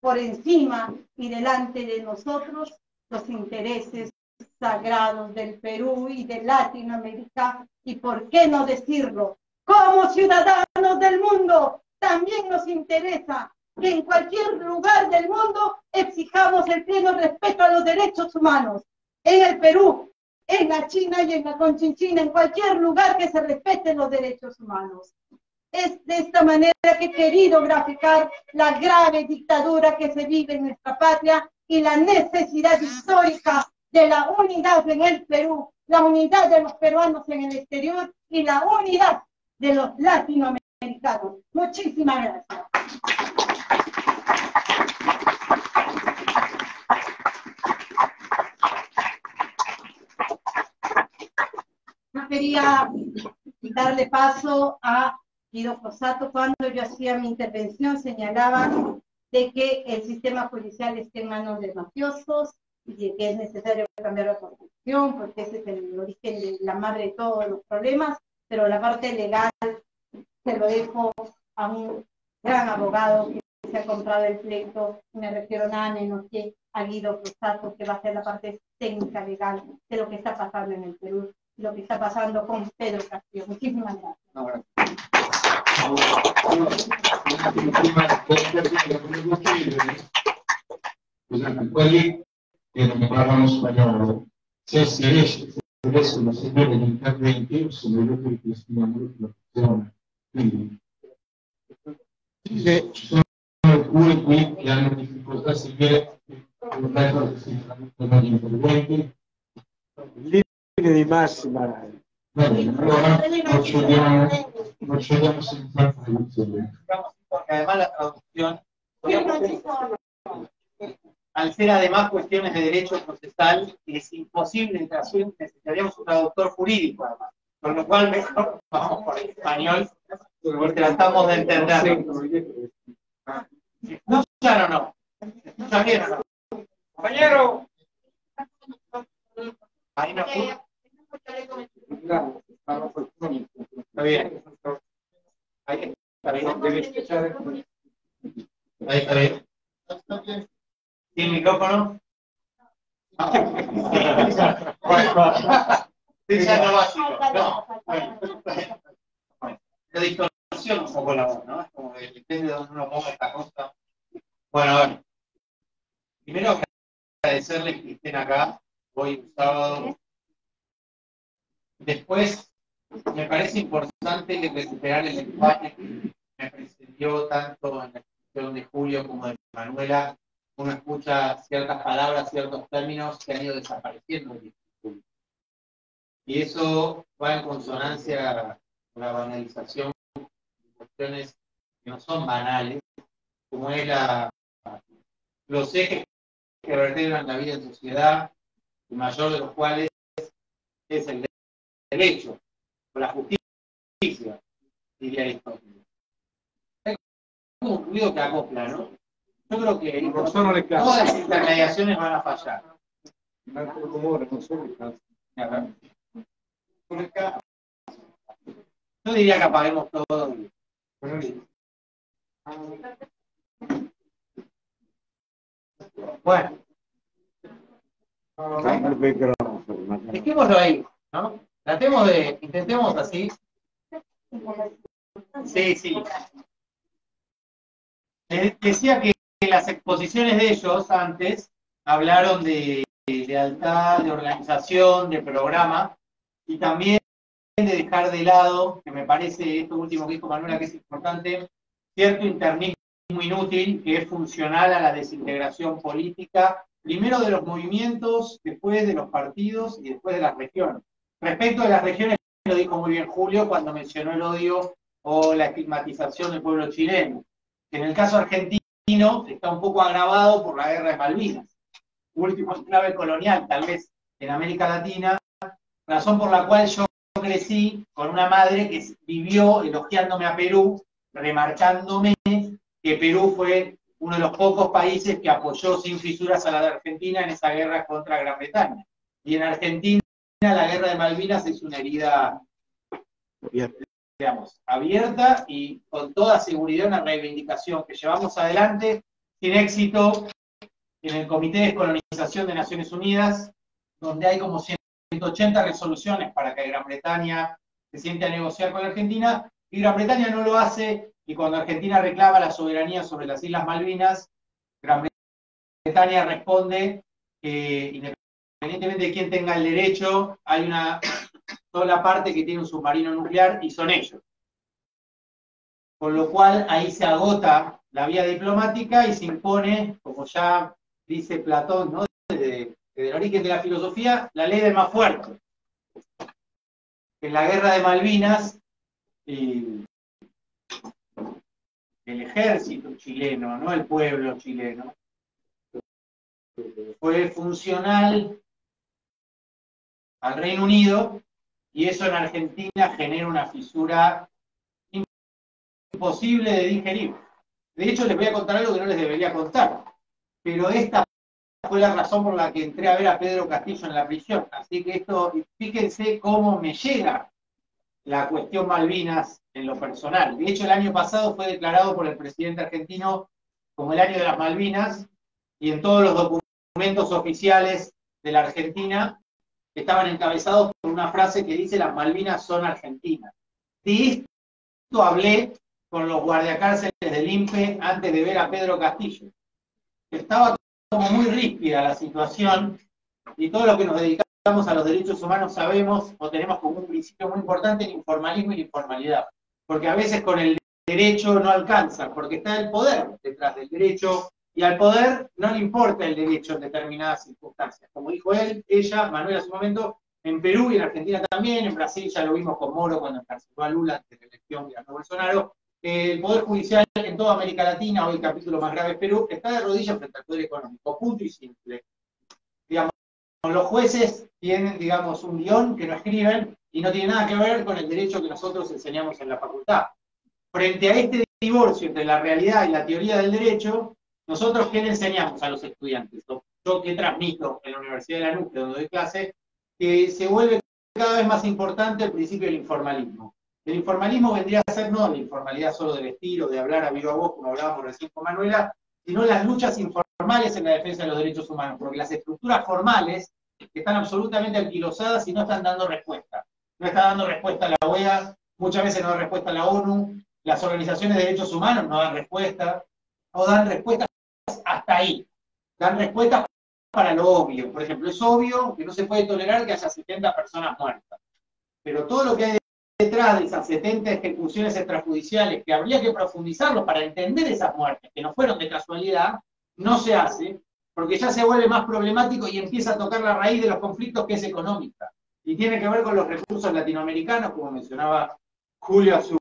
por encima y delante de nosotros los intereses sagrados del Perú y de Latinoamérica, y por qué no decirlo, como ciudadanos del mundo, también nos interesa que en cualquier lugar del mundo exijamos el pleno respeto a los derechos humanos, en el Perú, en la China y en la Conchinchina, en cualquier lugar que se respeten los derechos humanos. Es de esta manera que he querido graficar la grave dictadura que se vive en nuestra patria y la necesidad histórica de la unidad en el Perú, la unidad de los peruanos en el exterior y la unidad de los latinoamericanos. Muchísimas gracias. Yo quería darle paso a Guido Croxatto. Cuando yo hacía mi intervención señalaba de que el sistema judicial esté en manos de mafiosos, y que es necesario cambiar la constitución porque ese es el origen de la madre de todos los problemas, pero la parte legal se lo dejo a un gran abogado que se ha comprado el pleito, me refiero nada menos que a Guido Croxatto, que va a hacer la parte técnica legal de lo que está pasando en el Perú, lo que está pasando con Pedro Castillo. Muchísimas gracias. No, gracias. Ele falava no espanhol, se este tivesse uma senhora de intervenção sobre o que eles tinham na zona, ci sono alcuni qui che hanno difficoltà a seguire il resto del sistema di interventi. Linee di massima. Bene, allora procediamo senza traduzione. Porque además la traducción... Al ser además cuestiones de derecho procesal, es imposible, necesitaríamos un traductor jurídico además, con lo cual mejor vamos por el español, porque tratamos de entender. ¿No escuchan o no? ¿Escuchan bien o no? ¡Compañero! Ahí no escuchan. Está bien. Ahí está bien. Ahí está bien. ¿Tiene micrófono? Lo distorsiona un poco la voz, ¿no? Es como que depende de donde uno ponga esta cosa. Bueno, a ver. Primero agradecerles que estén acá hoy un sábado. Después, me parece importante recuperar el lenguaje que me presentó tanto en la discusión de Julio como de Manuela, uno escucha ciertas palabras, ciertos términos que han ido desapareciendo del discurso. Y eso va en consonancia con la banalización de cuestiones que no son banales, como es los ejes que vertebran la vida en sociedad, el mayor de los cuales es el derecho, la justicia, diría Aristóteles. Hay como un ruido que acopla, ¿no? Yo creo que todas las intermediaciones van a fallar. Yo diría que apaguemos todo. Bueno. Dejémoslo ahí, ¿no? Tratemos de, intentemos así. Sí, sí. Les decía que las exposiciones de ellos antes hablaron de lealtad, de organización, de programa, y también de dejar de lado, que me parece esto último que dijo Manuela que es importante, cierto internismo inútil que es funcional a la desintegración política, primero de los movimientos, después de los partidos y después de las regiones. Respecto de las regiones, lo dijo muy bien Julio cuando mencionó el odio o la estigmatización del pueblo chileno, que en el caso argentino está un poco agravado por la guerra de Malvinas, último enclave colonial tal vez en América Latina, razón por la cual yo crecí con una madre que vivió elogiándome a Perú, remarcándome que Perú fue uno de los pocos países que apoyó sin fisuras a la de Argentina en esa guerra contra Gran Bretaña. Y en Argentina la guerra de Malvinas es una herida, digamos, abierta y con toda seguridad una reivindicación que llevamos adelante sin éxito en el Comité de Descolonización de Naciones Unidas, donde hay como 180 resoluciones para que Gran Bretaña se siente a negociar con la Argentina, y Gran Bretaña no lo hace, y cuando Argentina reclama la soberanía sobre las Islas Malvinas, Gran Bretaña responde que independientemente de quién tenga el derecho, hay una sola parte que tiene un submarino nuclear y son ellos. Con lo cual ahí se agota la vía diplomática y se impone, como ya dice Platón, ¿no? desde el origen de la filosofía, la ley del más fuerte. En la guerra de Malvinas, el ejército chileno, no el pueblo chileno, fue funcional al Reino Unido, y eso en Argentina genera una fisura imposible de digerir. De hecho, les voy a contar algo que no les debería contar, pero esta fue la razón por la que entré a ver a Pedro Castillo en la prisión. Así que esto, fíjense cómo me llega la cuestión Malvinas en lo personal. De hecho, el año pasado fue declarado por el presidente argentino como el año de las Malvinas, y en todos los documentos oficiales de la Argentina estaban encabezados por una frase que dice: las Malvinas son argentinas. De esto hablé con los guardiacárceles del INPE antes de ver a Pedro Castillo. Estaba como muy ríspida la situación, y todos los que nos dedicamos a los derechos humanos sabemos o tenemos como un principio muy importante el informalismo y la informalidad, porque a veces con el derecho no alcanza, porque está el poder detrás del derecho, y al poder no le importa el derecho en determinadas circunstancias. Como dijo él, ella, Manuela, en su momento, en Perú y en Argentina también, en Brasil ya lo vimos con Moro cuando encarceló a Lula antes de la elección de Bolsonaro. El Poder Judicial en toda América Latina, hoy el capítulo más grave es Perú, está de rodillas frente al poder económico, punto y simple. Digamos, los jueces tienen, digamos, un guión que no escriben y no tiene nada que ver con el derecho que nosotros enseñamos en la facultad. Frente a este divorcio entre la realidad y la teoría del derecho, nosotros, ¿qué le enseñamos a los estudiantes? Yo que transmito en la Universidad de Lanús, donde doy clase, que se vuelve cada vez más importante el principio del informalismo. El informalismo vendría a ser no la informalidad solo del estilo, de hablar a viva voz, como hablábamos recién con Manuela, sino las luchas informales en la defensa de los derechos humanos, porque las estructuras formales están absolutamente anquilosadas y no están dando respuesta. No está dando respuesta a la OEA, muchas veces no da respuesta a la ONU, las organizaciones de derechos humanos no dan respuesta, o dan respuestas hasta ahí, dan respuestas para lo obvio. Por ejemplo, es obvio que no se puede tolerar que haya 70 personas muertas, pero todo lo que hay detrás de esas 70 ejecuciones extrajudiciales, que habría que profundizarlos para entender esas muertes, que no fueron de casualidad, no se hace, porque ya se vuelve más problemático y empieza a tocar la raíz de los conflictos, que es económica. Y tiene que ver con los recursos latinoamericanos, como mencionaba Julio hace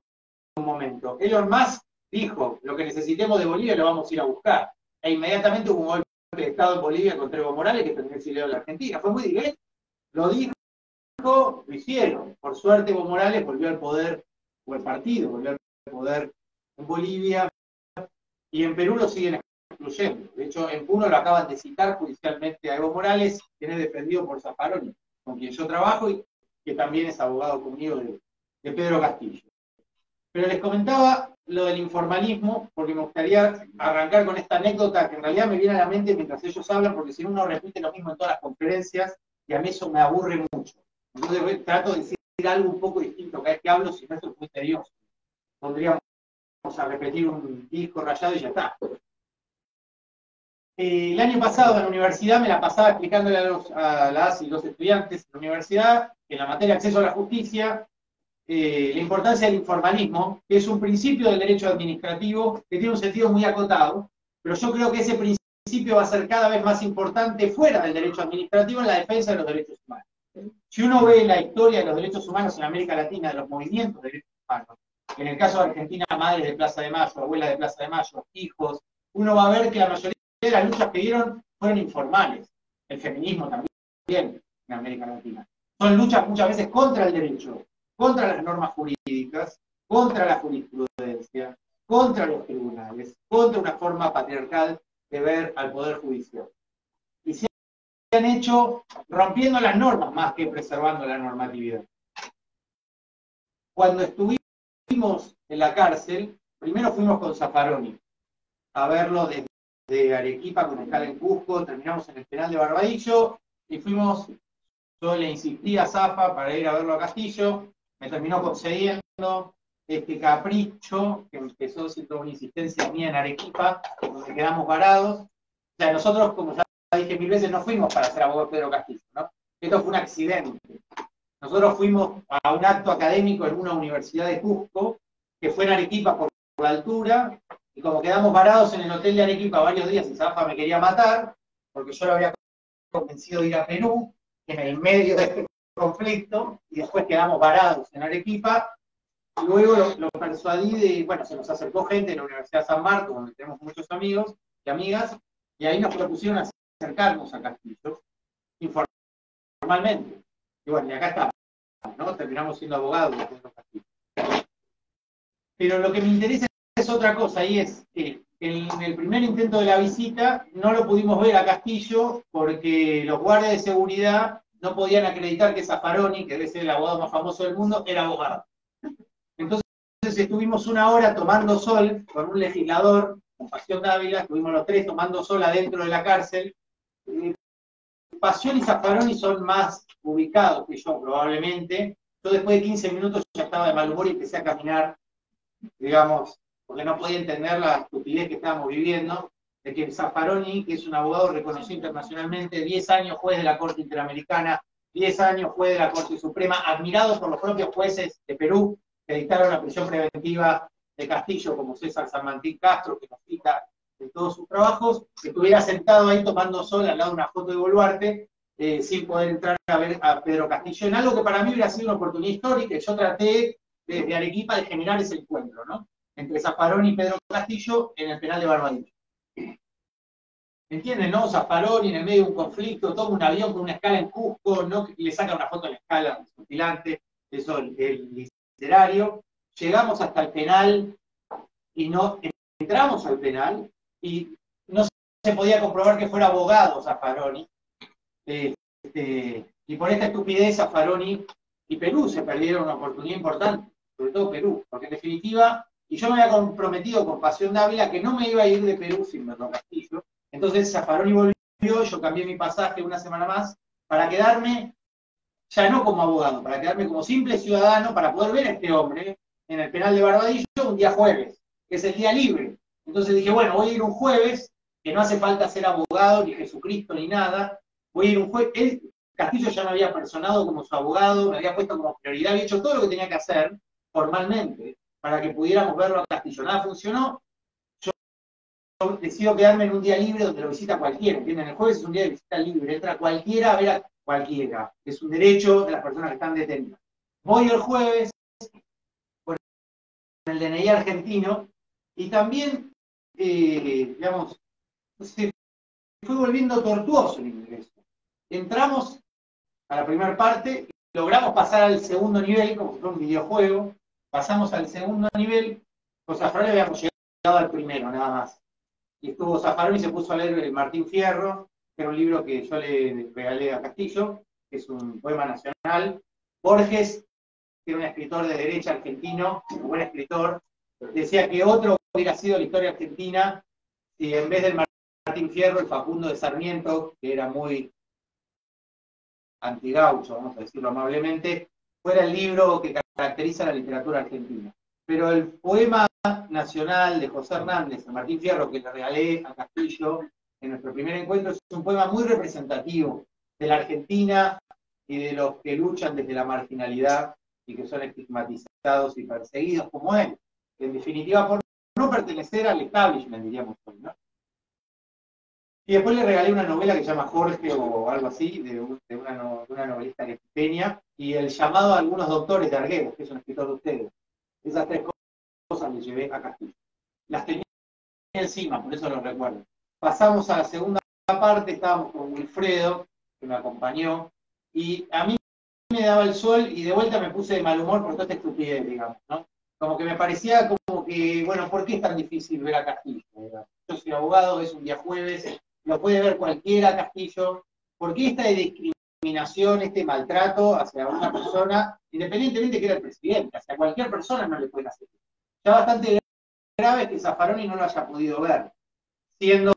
un momento. Elon Musk dijo, lo que necesitemos de Bolivia lo vamos a ir a buscar. E inmediatamente hubo un golpe de Estado en Bolivia contra Evo Morales, que terminó exiliado en la Argentina. Fue muy directo. Lo dijo, lo hicieron. Por suerte Evo Morales volvió al poder, o el partido volvió al poder en Bolivia, y en Perú lo siguen excluyendo. De hecho, en Puno lo acaban de citar judicialmente a Evo Morales, quien es defendido por Zaffaroni, con quien yo trabajo y que también es abogado conmigo de Pedro Castillo. Pero les comentaba lo del informalismo, porque me gustaría arrancar con esta anécdota que en realidad me viene a la mente mientras ellos hablan, porque si no uno repite lo mismo en todas las conferencias, y a mí eso me aburre mucho. Entonces trato de decir algo un poco distinto cada vez que hablo, si no eso es muy tedioso. Pondríamos a repetir un disco rayado y ya está. El año pasado en la universidad me la pasaba explicándole a las y los estudiantes de la universidad que en la materia de acceso a la justicia, la importancia del informalismo, que es un principio del derecho administrativo que tiene un sentido muy acotado, pero yo creo que ese principio va a ser cada vez más importante fuera del derecho administrativo en la defensa de los derechos humanos. Si uno ve la historia de los derechos humanos en América Latina, de los movimientos de derechos humanos, en el caso de Argentina, madres de Plaza de Mayo, abuelas de Plaza de Mayo, hijos, uno va a ver que la mayoría de las luchas que dieron fueron informales. El feminismo también en América Latina. Son luchas muchas veces contra el derecho, contra las normas jurídicas, contra la jurisprudencia, contra los tribunales, contra una forma patriarcal de ver al Poder Judicial. Y se han hecho rompiendo las normas más que preservando la normatividad. Cuando estuvimos en la cárcel, primero fuimos con Zaffaroni a verlo desde Arequipa con escala en Cusco, terminamos en el penal de Barbadillo y fuimos, yo le insistí a Zaffa para ir a verlo a Castillo, me terminó concediendo este capricho que empezó siendo una insistencia mía en Arequipa, donde quedamos varados. O sea, nosotros, como ya dije mil veces, no fuimos para ser abogados de Pedro Castillo, ¿no? Esto fue un accidente. Nosotros fuimos a un acto académico en una universidad de Cusco, que fue en Arequipa por la altura, y como quedamos varados en el hotel de Arequipa varios días y Zaffa me quería matar, porque yo lo había convencido de ir a Perú, en el medio de este conflicto, y después quedamos varados en Arequipa, luego lo persuadí de, bueno, se nos acercó gente de la Universidad de San Marcos, donde tenemos muchos amigos y amigas, y ahí nos propusieron acercarnos a Castillo, informalmente. Y bueno, y acá estamos, ¿no? Terminamos siendo abogados de Castillo. Pero lo que me interesa es otra cosa, y es que en el primer intento de la visita no lo pudimos ver a Castillo porque los guardias de seguridad no podían acreditar que Zaffaroni, que debe ser el abogado más famoso del mundo, era abogado. Entonces estuvimos una hora tomando sol con un legislador, con Pasión Dávila, estuvimos los tres tomando sol adentro de la cárcel. Pasión y Zaffaroni son más ubicados que yo probablemente. Yo después de 15 minutos ya estaba de mal humor y empecé a caminar, digamos, porque no podía entender la estupidez que estábamos viviendo, de que Zaffaroni, que es un abogado reconocido internacionalmente, 10 años juez de la Corte Interamericana, 10 años juez de la Corte Suprema, admirado por los propios jueces de Perú, que dictaron la prisión preventiva de Castillo, como César San Martín Castro, que nos cita en todos sus trabajos, que estuviera sentado ahí tomando sol al lado de una foto de Boluarte, sin poder entrar a ver a Pedro Castillo, en algo que para mí hubiera sido una oportunidad histórica, y yo traté desde Arequipa de generar ese encuentro, ¿no? Entre Zaffaroni y Pedro Castillo en el penal de Barbadillo. ¿Entienden, no? Zaffaroni en el medio de un conflicto, toma un avión con una escala en Cusco, ¿no? Le saca una foto en la escala, mutilante, eso, el literario. Llegamos hasta el penal y no entramos al penal y no se podía comprobar que fuera abogado Zaffaroni. Y por esta estupidez Zaffaroni y Perú se perdieron una oportunidad importante, sobre todo Perú, porque en definitiva... Y yo me había comprometido con Pasión Dávila que no me iba a ir de Perú sin verlo a Castillo. Entonces Zaffaroni volvió, yo cambié mi pasaje una semana más para quedarme, ya no como abogado, para quedarme como simple ciudadano, para poder ver a este hombre en el penal de Barbadillo un día jueves, que es el día libre. Entonces dije, bueno, voy a ir un jueves, que no hace falta ser abogado, ni Jesucristo, ni nada. Voy a ir un jueves. Castillo ya me había personado como su abogado, me había puesto como prioridad, había hecho todo lo que tenía que hacer formalmente para que pudiéramos verlo a Castillo. Nada funcionó, yo decido quedarme en un día libre donde lo visita cualquiera, ¿entienden? El jueves es un día de visita libre, entra cualquiera a ver a cualquiera, es un derecho de las personas que están detenidas. Voy el jueves con el DNI argentino y también, digamos, se fue volviendo tortuoso el ingreso. Entramos a la primera parte, logramos pasar al segundo nivel, como si fuera un videojuego, pasamos al segundo nivel, con Zaffaroni habíamos llegado al primero, nada más. Y estuvo Zaffaroni y se puso a leer el Martín Fierro, que era un libro que yo le regalé a Castillo, que es un poema nacional. Borges, que era un escritor de derecha argentino, un buen escritor, decía que otro hubiera sido la historia argentina si en vez del Martín Fierro, el Facundo de Sarmiento, que era muy antigaucho, vamos a decirlo amablemente, fuera el libro que caracteriza la literatura argentina. Pero el poema nacional de José Hernández, a Martín Fierro, que le regalé a Castillo en nuestro primer encuentro, es un poema muy representativo de la Argentina y de los que luchan desde la marginalidad y que son estigmatizados y perseguidos como él, en definitiva por no pertenecer al establishment, diríamos hoy, ¿no? Y después le regalé una novela que se llama Jorge o algo así, de una novelista que es pequeña, y el llamado a algunos doctores de Arguedas, que es un escritor de ustedes. Esas tres cosas le llevé a Castillo. Las tenía encima, por eso lo recuerdo. Pasamos a la segunda parte, estábamos con Wilfredo, que me acompañó, y a mí me daba el sol y de vuelta me puse de mal humor por toda esta estupidez, digamos, ¿no? Como que me parecía como que, bueno, ¿por qué es tan difícil ver a Castillo? ¿Verdad? Yo soy abogado, es un día jueves, lo puede ver cualquiera, Castillo. ¿Por qué esta discriminación, este maltrato hacia una persona, independientemente de que era el presidente, hacia cualquier persona no le pueden hacer? Ya bastante grave que Zaffaroni no lo haya podido ver, siendo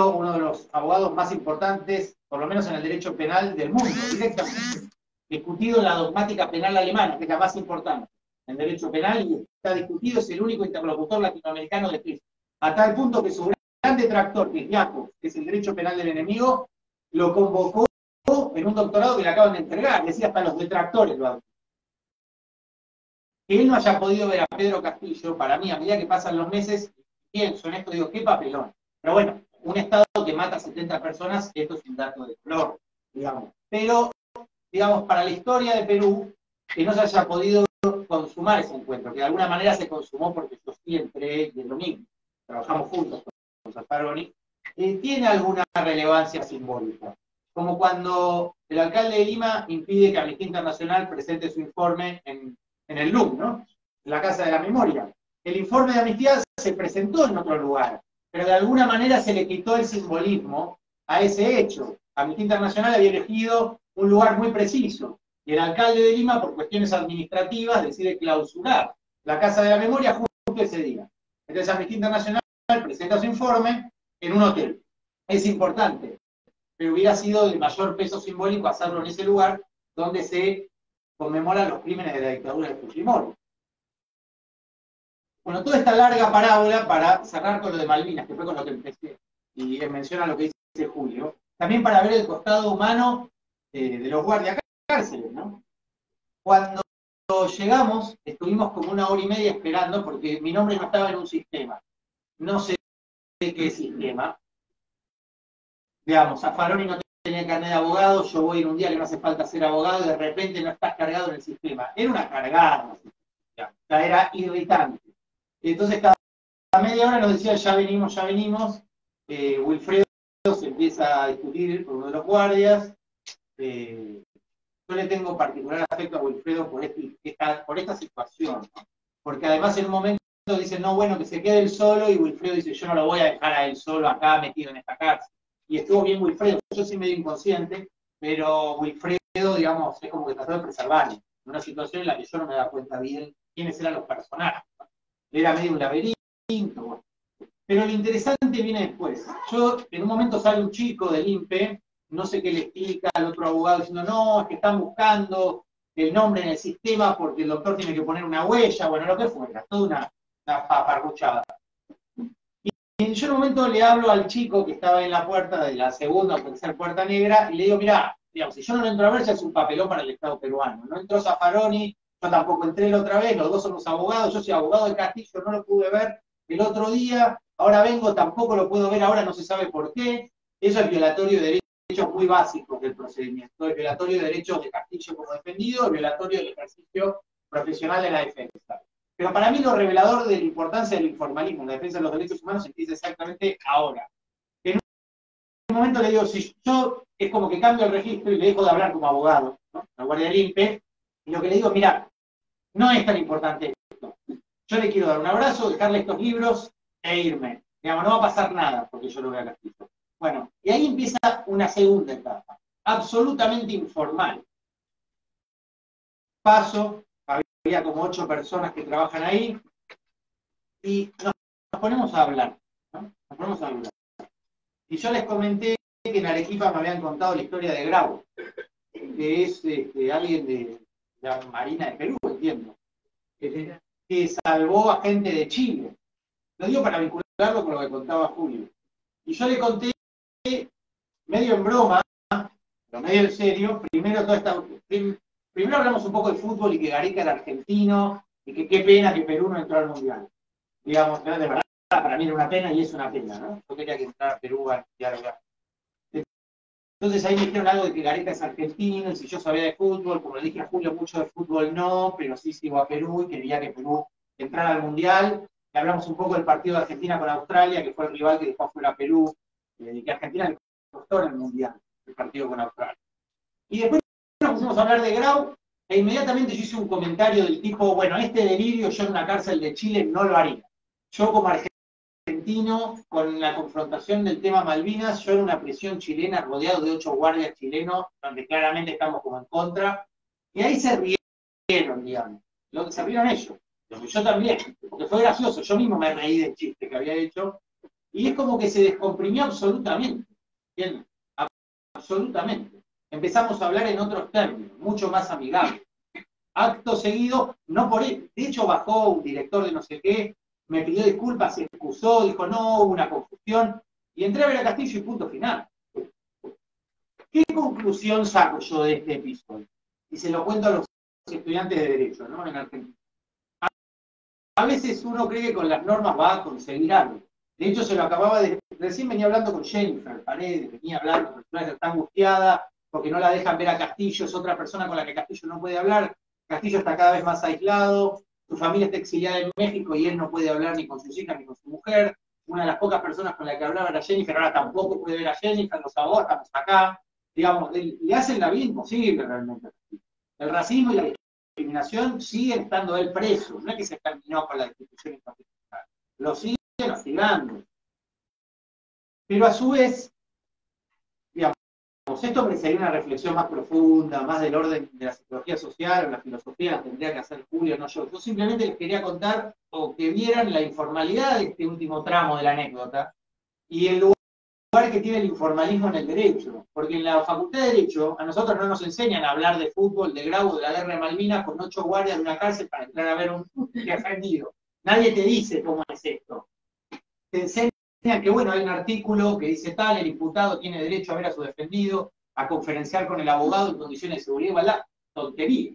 uno de los abogados más importantes, por lo menos en el derecho penal del mundo, directamente, discutido en la dogmática penal alemana, que es la más importante en derecho penal, y está discutido, es el único interlocutor latinoamericano de Cristo, a tal punto que su gran detractor, que es el derecho penal del enemigo, lo convocó en un doctorado que le acaban de entregar, decía hasta los detractores lo han. Que él no haya podido ver a Pedro Castillo, para mí, a medida que pasan los meses, pienso en esto, digo, qué papelón. Pero bueno, un Estado que mata a 70 personas, esto es un dato de color, digamos. Pero, digamos, para la historia de Perú, que no se haya podido consumar ese encuentro, que de alguna manera se consumó porque yo sí entré y es lo mismo, trabajamos juntos con Zaffaroni, tiene alguna relevancia simbólica. Como cuando el alcalde de Lima impide que Amnistía Internacional presente su informe en el LUM, ¿no? En la Casa de la Memoria. El informe de Amnistía se presentó en otro lugar, pero de alguna manera se le quitó el simbolismo a ese hecho. Amnistía Internacional había elegido un lugar muy preciso, y el alcalde de Lima, por cuestiones administrativas, decide clausurar la Casa de la Memoria justo ese día. Entonces Amnistía Internacional presenta su informe en un hotel. Es importante, pero hubiera sido de mayor peso simbólico hacerlo en ese lugar donde se conmemoran los crímenes de la dictadura de Fujimori. Bueno, toda esta larga parábola para cerrar con lo de Malvinas, que fue con lo que empecé, y menciona lo que dice Julio, también para ver el costado humano de los guardias cárceles, ¿no? Cuando llegamos, estuvimos como una hora y media esperando, porque mi nombre no estaba en un sistema. No sé de qué sistema. Digamos, Zaffaroni no tenía carnet de abogado, yo voy en un día que no hace falta ser abogado, y de repente no estás cargado en el sistema. Era una cargada, era irritante. Entonces cada media hora nos decía, ya venimos, ya venimos. Wilfredo se empieza a discutir con uno de los guardias. Yo le tengo particular afecto a Wilfredo por esta situación, ¿no? Porque además en un momento dicen, no, bueno, que se quede él solo, y Wilfredo dice, yo no lo voy a dejar a él solo acá metido en esta cárcel. Y estuvo bien Wilfredo, yo sí medio inconsciente, pero Wilfredo, digamos, es como que trató de preservarme, en una situación en la que yo no me daba cuenta bien quiénes eran los personajes, ¿no? Era medio un laberinto. Pero lo interesante viene después. Yo, en un momento sale un chico del INPE, no sé qué le explica al otro abogado diciendo, no, es que están buscando el nombre en el sistema porque el doctor tiene que poner una huella, bueno, lo que fuera, toda una paparruchada. Y yo en un momento le hablo al chico que estaba en la puerta de la segunda o tercera puerta negra y le digo, mirá, digamos, si yo no entro a ver, ya es un papelón para el Estado peruano. No entró Zaffaroni, yo tampoco entré la otra vez, los dos somos abogados, yo soy abogado de Castillo, no lo pude ver el otro día, ahora vengo, tampoco lo puedo ver ahora, no se sabe por qué. Eso es violatorio de derechos muy básicos del procedimiento, es violatorio de derechos de Castillo como defendido, violatorio del ejercicio profesional de la defensa. Pero para mí lo revelador de la importancia del informalismo, la defensa de los derechos humanos, empieza exactamente ahora. En un momento le digo, si yo es como que cambio el registro y le dejo de hablar como abogado, ¿no?, la guardia del INPE, y lo que le digo, mira, no es tan importante esto. Yo le quiero dar un abrazo, dejarle estos libros e irme. Digamos, no va a pasar nada porque yo lo vea Castillo. Bueno, y ahí empieza una segunda etapa, absolutamente informal. Paso, había como 8 personas que trabajan ahí, y nos ponemos a hablar, ¿no? Nos ponemos a hablar. Y yo les comenté que en Arequipa me habían contado la historia de Grau, que es alguien de la Marina de Perú, entiendo, que salvó a gente de Chile. Lo digo para vincularlo con lo que contaba Julio. Y yo le conté, medio en broma, pero medio en serio, primero hablamos un poco de fútbol y que Gareca era argentino, y que qué pena que Perú no entró al Mundial. Digamos, de verdad, para mí era una pena y es una pena, ¿no? Yo quería que entrara Perú al Mundial. Entonces ahí me dijeron algo de que Gareca es argentino, y si yo sabía de fútbol, como le dije a Julio, mucho de fútbol no, pero sí sigo a Perú y quería que Perú entrara al Mundial. Y hablamos un poco del partido de Argentina con Australia, que fue el rival que después fue a Perú, y que Argentina le costó en el Mundial, el partido con Australia. Y después nos pusimos a hablar de Grau, e inmediatamente yo hice un comentario del tipo, bueno, este delirio yo en una cárcel de Chile no lo haría. Yo como argentino, con la confrontación del tema Malvinas, yo en una prisión chilena rodeado de 8 guardias chilenos, donde claramente estamos como en contra, y ahí se rieron, digamos, lo que se rieron ellos, lo que yo también, porque fue gracioso, yo mismo me reí del chiste que había hecho, y es como que se descomprimió absolutamente, ¿entiendes? Absolutamente. Empezamos a hablar en otros términos, mucho más amigables. Acto seguido, no por él. De hecho, bajó un director de no sé qué, me pidió disculpas, se excusó, dijo, no, hubo una confusión. Y entré a ver a Castillo y punto final. ¿Qué conclusión saco yo de este episodio? Y se lo cuento a los estudiantes de Derecho, ¿no?, en Argentina. A veces uno cree que con las normas va a conseguir algo. De hecho, se lo acababa de... Recién venía hablando con Jennifer Paredes, venía hablando, la persona está angustiada porque no la dejan ver a Castillo, es otra persona con la que Castillo no puede hablar, Castillo está cada vez más aislado, su familia está exiliada en México y él no puede hablar ni con sus hijas ni con su mujer, una de las pocas personas con la que hablaba era Jennifer, ahora tampoco puede ver a Jennifer, los abortamos acá, digamos, le hacen la vida imposible realmente. El racismo y la discriminación siguen estando él preso, no es que se terminó con la destitución institucional, lo siguen hostigando. Pero a su vez, digamos, esto merecería una reflexión más profunda, más del orden de la psicología social, o la filosofía, la tendría que hacer Julio, no yo. Yo simplemente les quería contar, o que vieran la informalidad de este último tramo de la anécdota, y el lugar que tiene el informalismo en el derecho. Porque en la Facultad de Derecho, a nosotros no nos enseñan a hablar de fútbol, de Grau, de la guerra de Malvinas, con 8 guardias de una cárcel para entrar a ver un defendido. Nadie te dice cómo es esto. Te enseñan que, bueno, hay un artículo que dice tal, el imputado tiene derecho a ver a su defendido, a conferenciar con el abogado en condiciones de seguridad y igualdad. Tontería.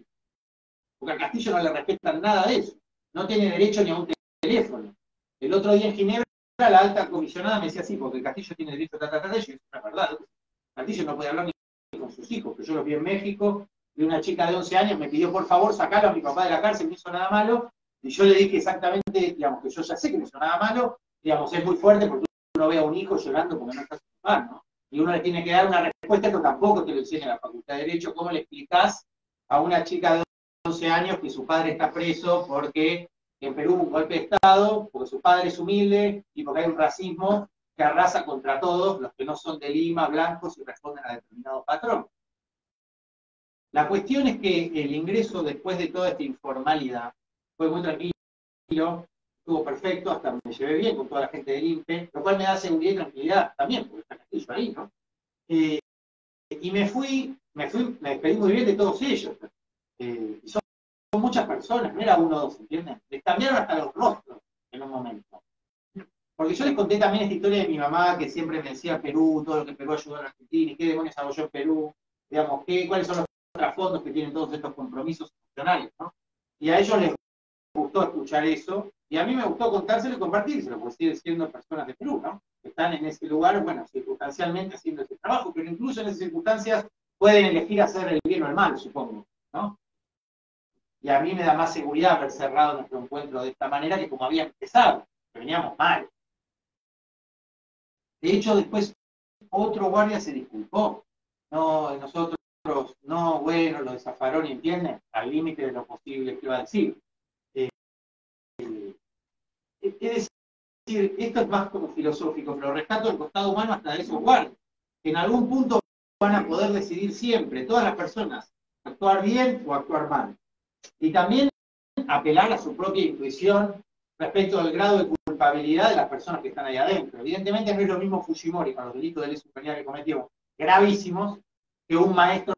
Porque a Castillo no le respetan nada de eso. No tiene derecho ni a un teléfono. El otro día en Ginebra, la alta comisionada me decía, sí, porque Castillo tiene derecho a tratar de ello, es una verdad. Castillo no puede hablar ni con sus hijos, pero yo los vi en México, y una chica de 11 años me pidió, por favor, sacalo a mi papá de la cárcel, no hizo nada malo, y yo le dije exactamente, digamos, que yo ya sé que no hizo nada malo, digamos, es muy fuerte porque uno ve a un hijo llorando porque no está su papá, ¿no? Y uno le tiene que dar una respuesta, esto tampoco te lo enseña la Facultad de Derecho, ¿cómo le explicás a una chica de 11 años que su padre está preso porque en Perú hubo un golpe de Estado, porque su padre es humilde y porque hay un racismo que arrasa contra todos los que no son de Lima, blancos y responden a determinado patrón? La cuestión es que el ingreso después de toda esta informalidad fue muy tranquilo, estuvo perfecto, hasta me llevé bien con toda la gente del INPE, lo cual me da seguridad y tranquilidad también, porque está Castillo ahí, ¿no? Y me despedí muy bien de todos ellos. Son muchas personas, no era 1 o 2, ¿entiendes? Les cambiaron hasta los rostros en un momento. Porque yo les conté también esta historia de mi mamá, que siempre me decía Perú, todo lo que Perú ayudó a la Argentina, y qué demonios hago yo en Perú, digamos, cuáles son los trasfondos que tienen todos estos compromisos institucionales, ¿no? Y a ellos les gustó escuchar eso, y a mí me gustó contárselo y compartírselo, porque siguen siendo personas de Perú, ¿no? Que están en ese lugar, bueno, circunstancialmente haciendo ese trabajo, pero incluso en esas circunstancias pueden elegir hacer el bien o el mal, supongo, ¿no? Y a mí me da más seguridad haber cerrado nuestro encuentro de esta manera que como había empezado, que veníamos mal. De hecho, después otro guardia se disculpó. No, nosotros, no, bueno, lo de Zaffaroni, ¿entienden? Al límite de lo posible que iba a decir. Es decir, esto es más como filosófico, pero rescato el costado humano hasta de esos guardias. En algún punto van a poder decidir siempre, todas las personas, actuar bien o actuar mal. Y también apelar a su propia intuición respecto al grado de culpabilidad de las personas que están ahí adentro. Evidentemente no es lo mismo Fujimori con los delitos de lesa humanidad que cometió, gravísimos, que un maestro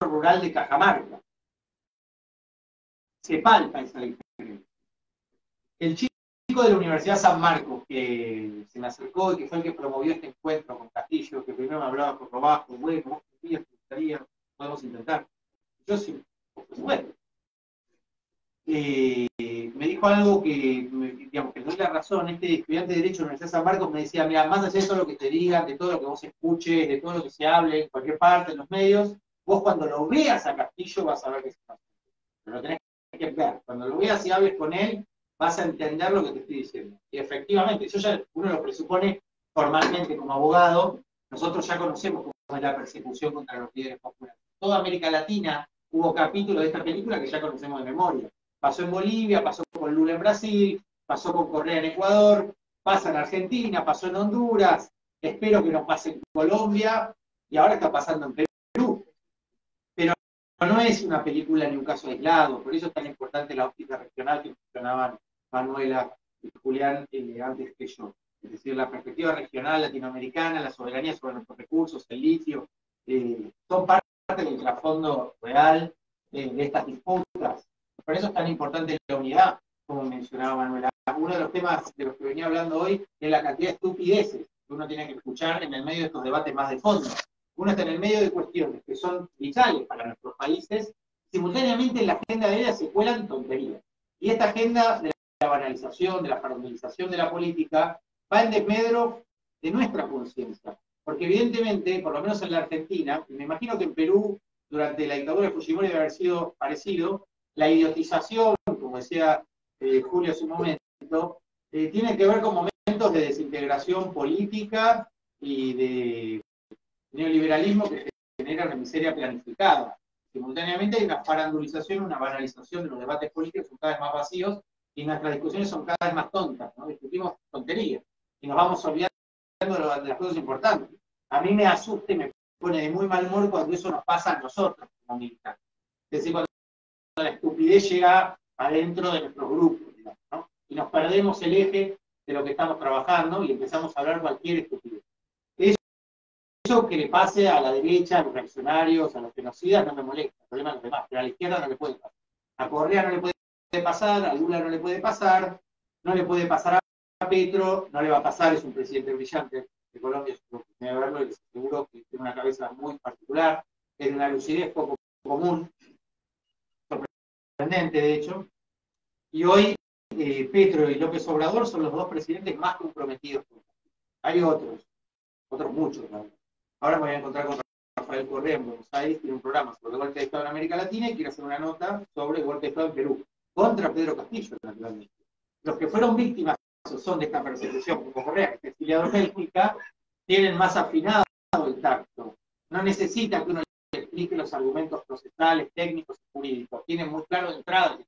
rural de Cajamarca. Se palpa esa diferencia. El chico de la Universidad de San Marcos, que se me acercó y que fue el que promovió este encuentro con Castillo, que primero me hablaba por abajo, bueno, podemos intentar. Yo sí, por supuesto. Me dijo algo que, digamos, que le doy la razón. Este estudiante de Derecho de la Universidad de San Marcos me decía, mira, más allá de todo lo que te digan, de todo lo que vos escuches, de todo lo que se hable en cualquier parte, en los medios, vos cuando lo veas a Castillo vas a ver que es un asunto. Pero lo tenés que ver. Cuando lo veas y hables con él, vas a entender lo que te estoy diciendo. Y efectivamente, eso ya uno lo presupone formalmente como abogado. Nosotros ya conocemos cómo es la persecución contra los líderes populares. Toda América Latina hubo capítulos de esta película que ya conocemos de memoria. Pasó en Bolivia, pasó con Lula en Brasil, pasó con Correa en Ecuador, pasa en Argentina, pasó en Honduras, espero que nos pase en Colombia, y ahora está pasando en Perú. Pero no es una película ni un caso aislado, por eso es tan importante la óptica regional que mencionaban Manuela y Julián antes que yo. Es decir, la perspectiva regional latinoamericana, la soberanía sobre nuestros recursos, el litio, son parte del trasfondo real de estas disputas. Por eso es tan importante la unidad, como mencionaba Manuela. Uno de los temas de los que venía hablando hoy es la cantidad de estupideces que uno tiene que escuchar en el medio de estos debates más de fondo. Uno está en el medio de cuestiones que son vitales para nuestros países, simultáneamente en la agenda de ellas se cuelan tonterías. Y esta agenda de la banalización, de la fragmentización de la política, va en desmedro de nuestra conciencia. Porque evidentemente, por lo menos en la Argentina, y me imagino que en Perú, durante la dictadura de Fujimori debe haber sido parecido, la idiotización, como decía Julio hace un momento, tiene que ver con momentos de desintegración política y de neoliberalismo que genera una miseria planificada. Simultáneamente hay una farandulización, una banalización de los debates políticos, son cada vez más vacíos y nuestras discusiones son cada vez más tontas, ¿no? Discutimos tonterías y nos vamos olvidando de las cosas importantes. A mí me asusta y me pone de muy mal humor cuando eso nos pasa a nosotros como militantes. Es decir, cuando la estupidez llega adentro de nuestros grupos, digamos, ¿no? Y nos perdemos el eje de lo que estamos trabajando y empezamos a hablar cualquier estupidez. Eso que le pase a la derecha, a los reaccionarios, a los genocidas, no me molesta, el problema es los demás, pero a la izquierda no le puede pasar. A Correa no le puede pasar, a Lula no le puede pasar, no le puede pasar a Petro, no le va a pasar, es un presidente brillante de Colombia, es seguro que tiene una cabeza muy particular, es de una lucidez poco común, de hecho, y hoy Petro y López Obrador son los dos presidentes más comprometidos. Hay otros muchos, ¿no? Ahora me voy a encontrar con Rafael Correa en Buenos Aires, tiene un programa sobre el golpe de Estado en América Latina y quiere hacer una nota sobre el golpe de Estado en Perú, contra Pedro Castillo, naturalmente. Los que fueron víctimas son de esta persecución, como Correa, que es exiliado en Bélgica, tienen más afinado el tacto, no necesita que uno explique los argumentos procesales, técnicos y jurídicos. Tienen muy claro de entrada,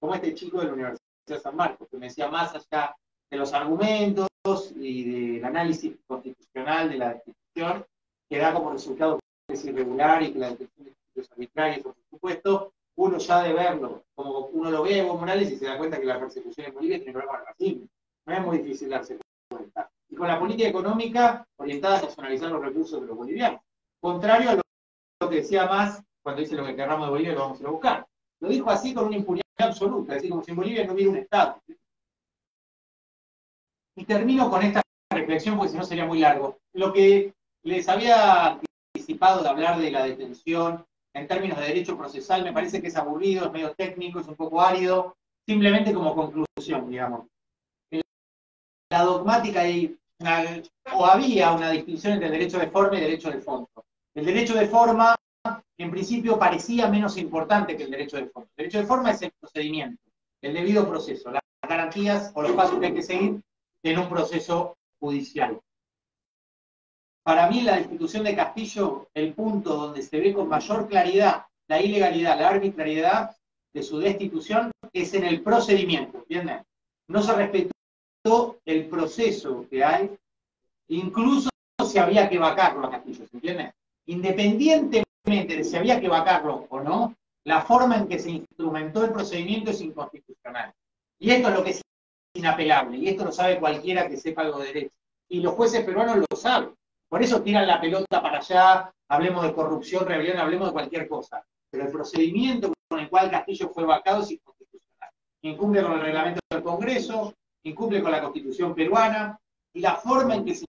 como este chico de la Universidad de San Marcos, que me decía más allá de los argumentos y del análisis constitucional de la detención, que da como resultado que es irregular y que la detención de los arbitrarios, por supuesto, uno ya de verlo, como uno lo ve a Evo Morales y se da cuenta que la persecución en Bolivia tiene problemas racismo. No es muy difícil darse cuenta. Y con la política económica orientada a nacionalizar los recursos de los bolivianos. Contrario a lo que decía más cuando dice lo que querramos de Bolivia lo vamos a buscar. Lo dijo así con una impunidad absoluta, así como si en Bolivia no hubiera un Estado. Y termino con esta reflexión porque si no sería muy largo. Lo que les había anticipado de hablar de la detención en términos de derecho procesal me parece que es aburrido, es medio técnico, es un poco árido, simplemente como conclusión, digamos. La dogmática hay una, o había una distinción entre el derecho de forma y el derecho de fondo. El derecho de forma, en principio, parecía menos importante que el derecho de fondo. El derecho de forma es el procedimiento, el debido proceso, las garantías o los pasos que hay que seguir en un proceso judicial. Para mí, la destitución de Castillo, el punto donde se ve con mayor claridad la ilegalidad, la arbitrariedad de su destitución, es en el procedimiento, ¿entienden? No se respetó el proceso que hay, incluso si había que vacarlo a Castillo, ¿se entiende? Independientemente de si había que vacarlo o no, la forma en que se instrumentó el procedimiento es inconstitucional. Y esto es lo que es inapelable, y esto lo sabe cualquiera que sepa algo de derecho. Y los jueces peruanos lo saben. Por eso tiran la pelota para allá, hablemos de corrupción, rebelión, hablemos de cualquier cosa. Pero el procedimiento con el cual Castillo fue vacado es inconstitucional. Incumple con el reglamento del Congreso, incumple con la Constitución peruana, y la forma en que se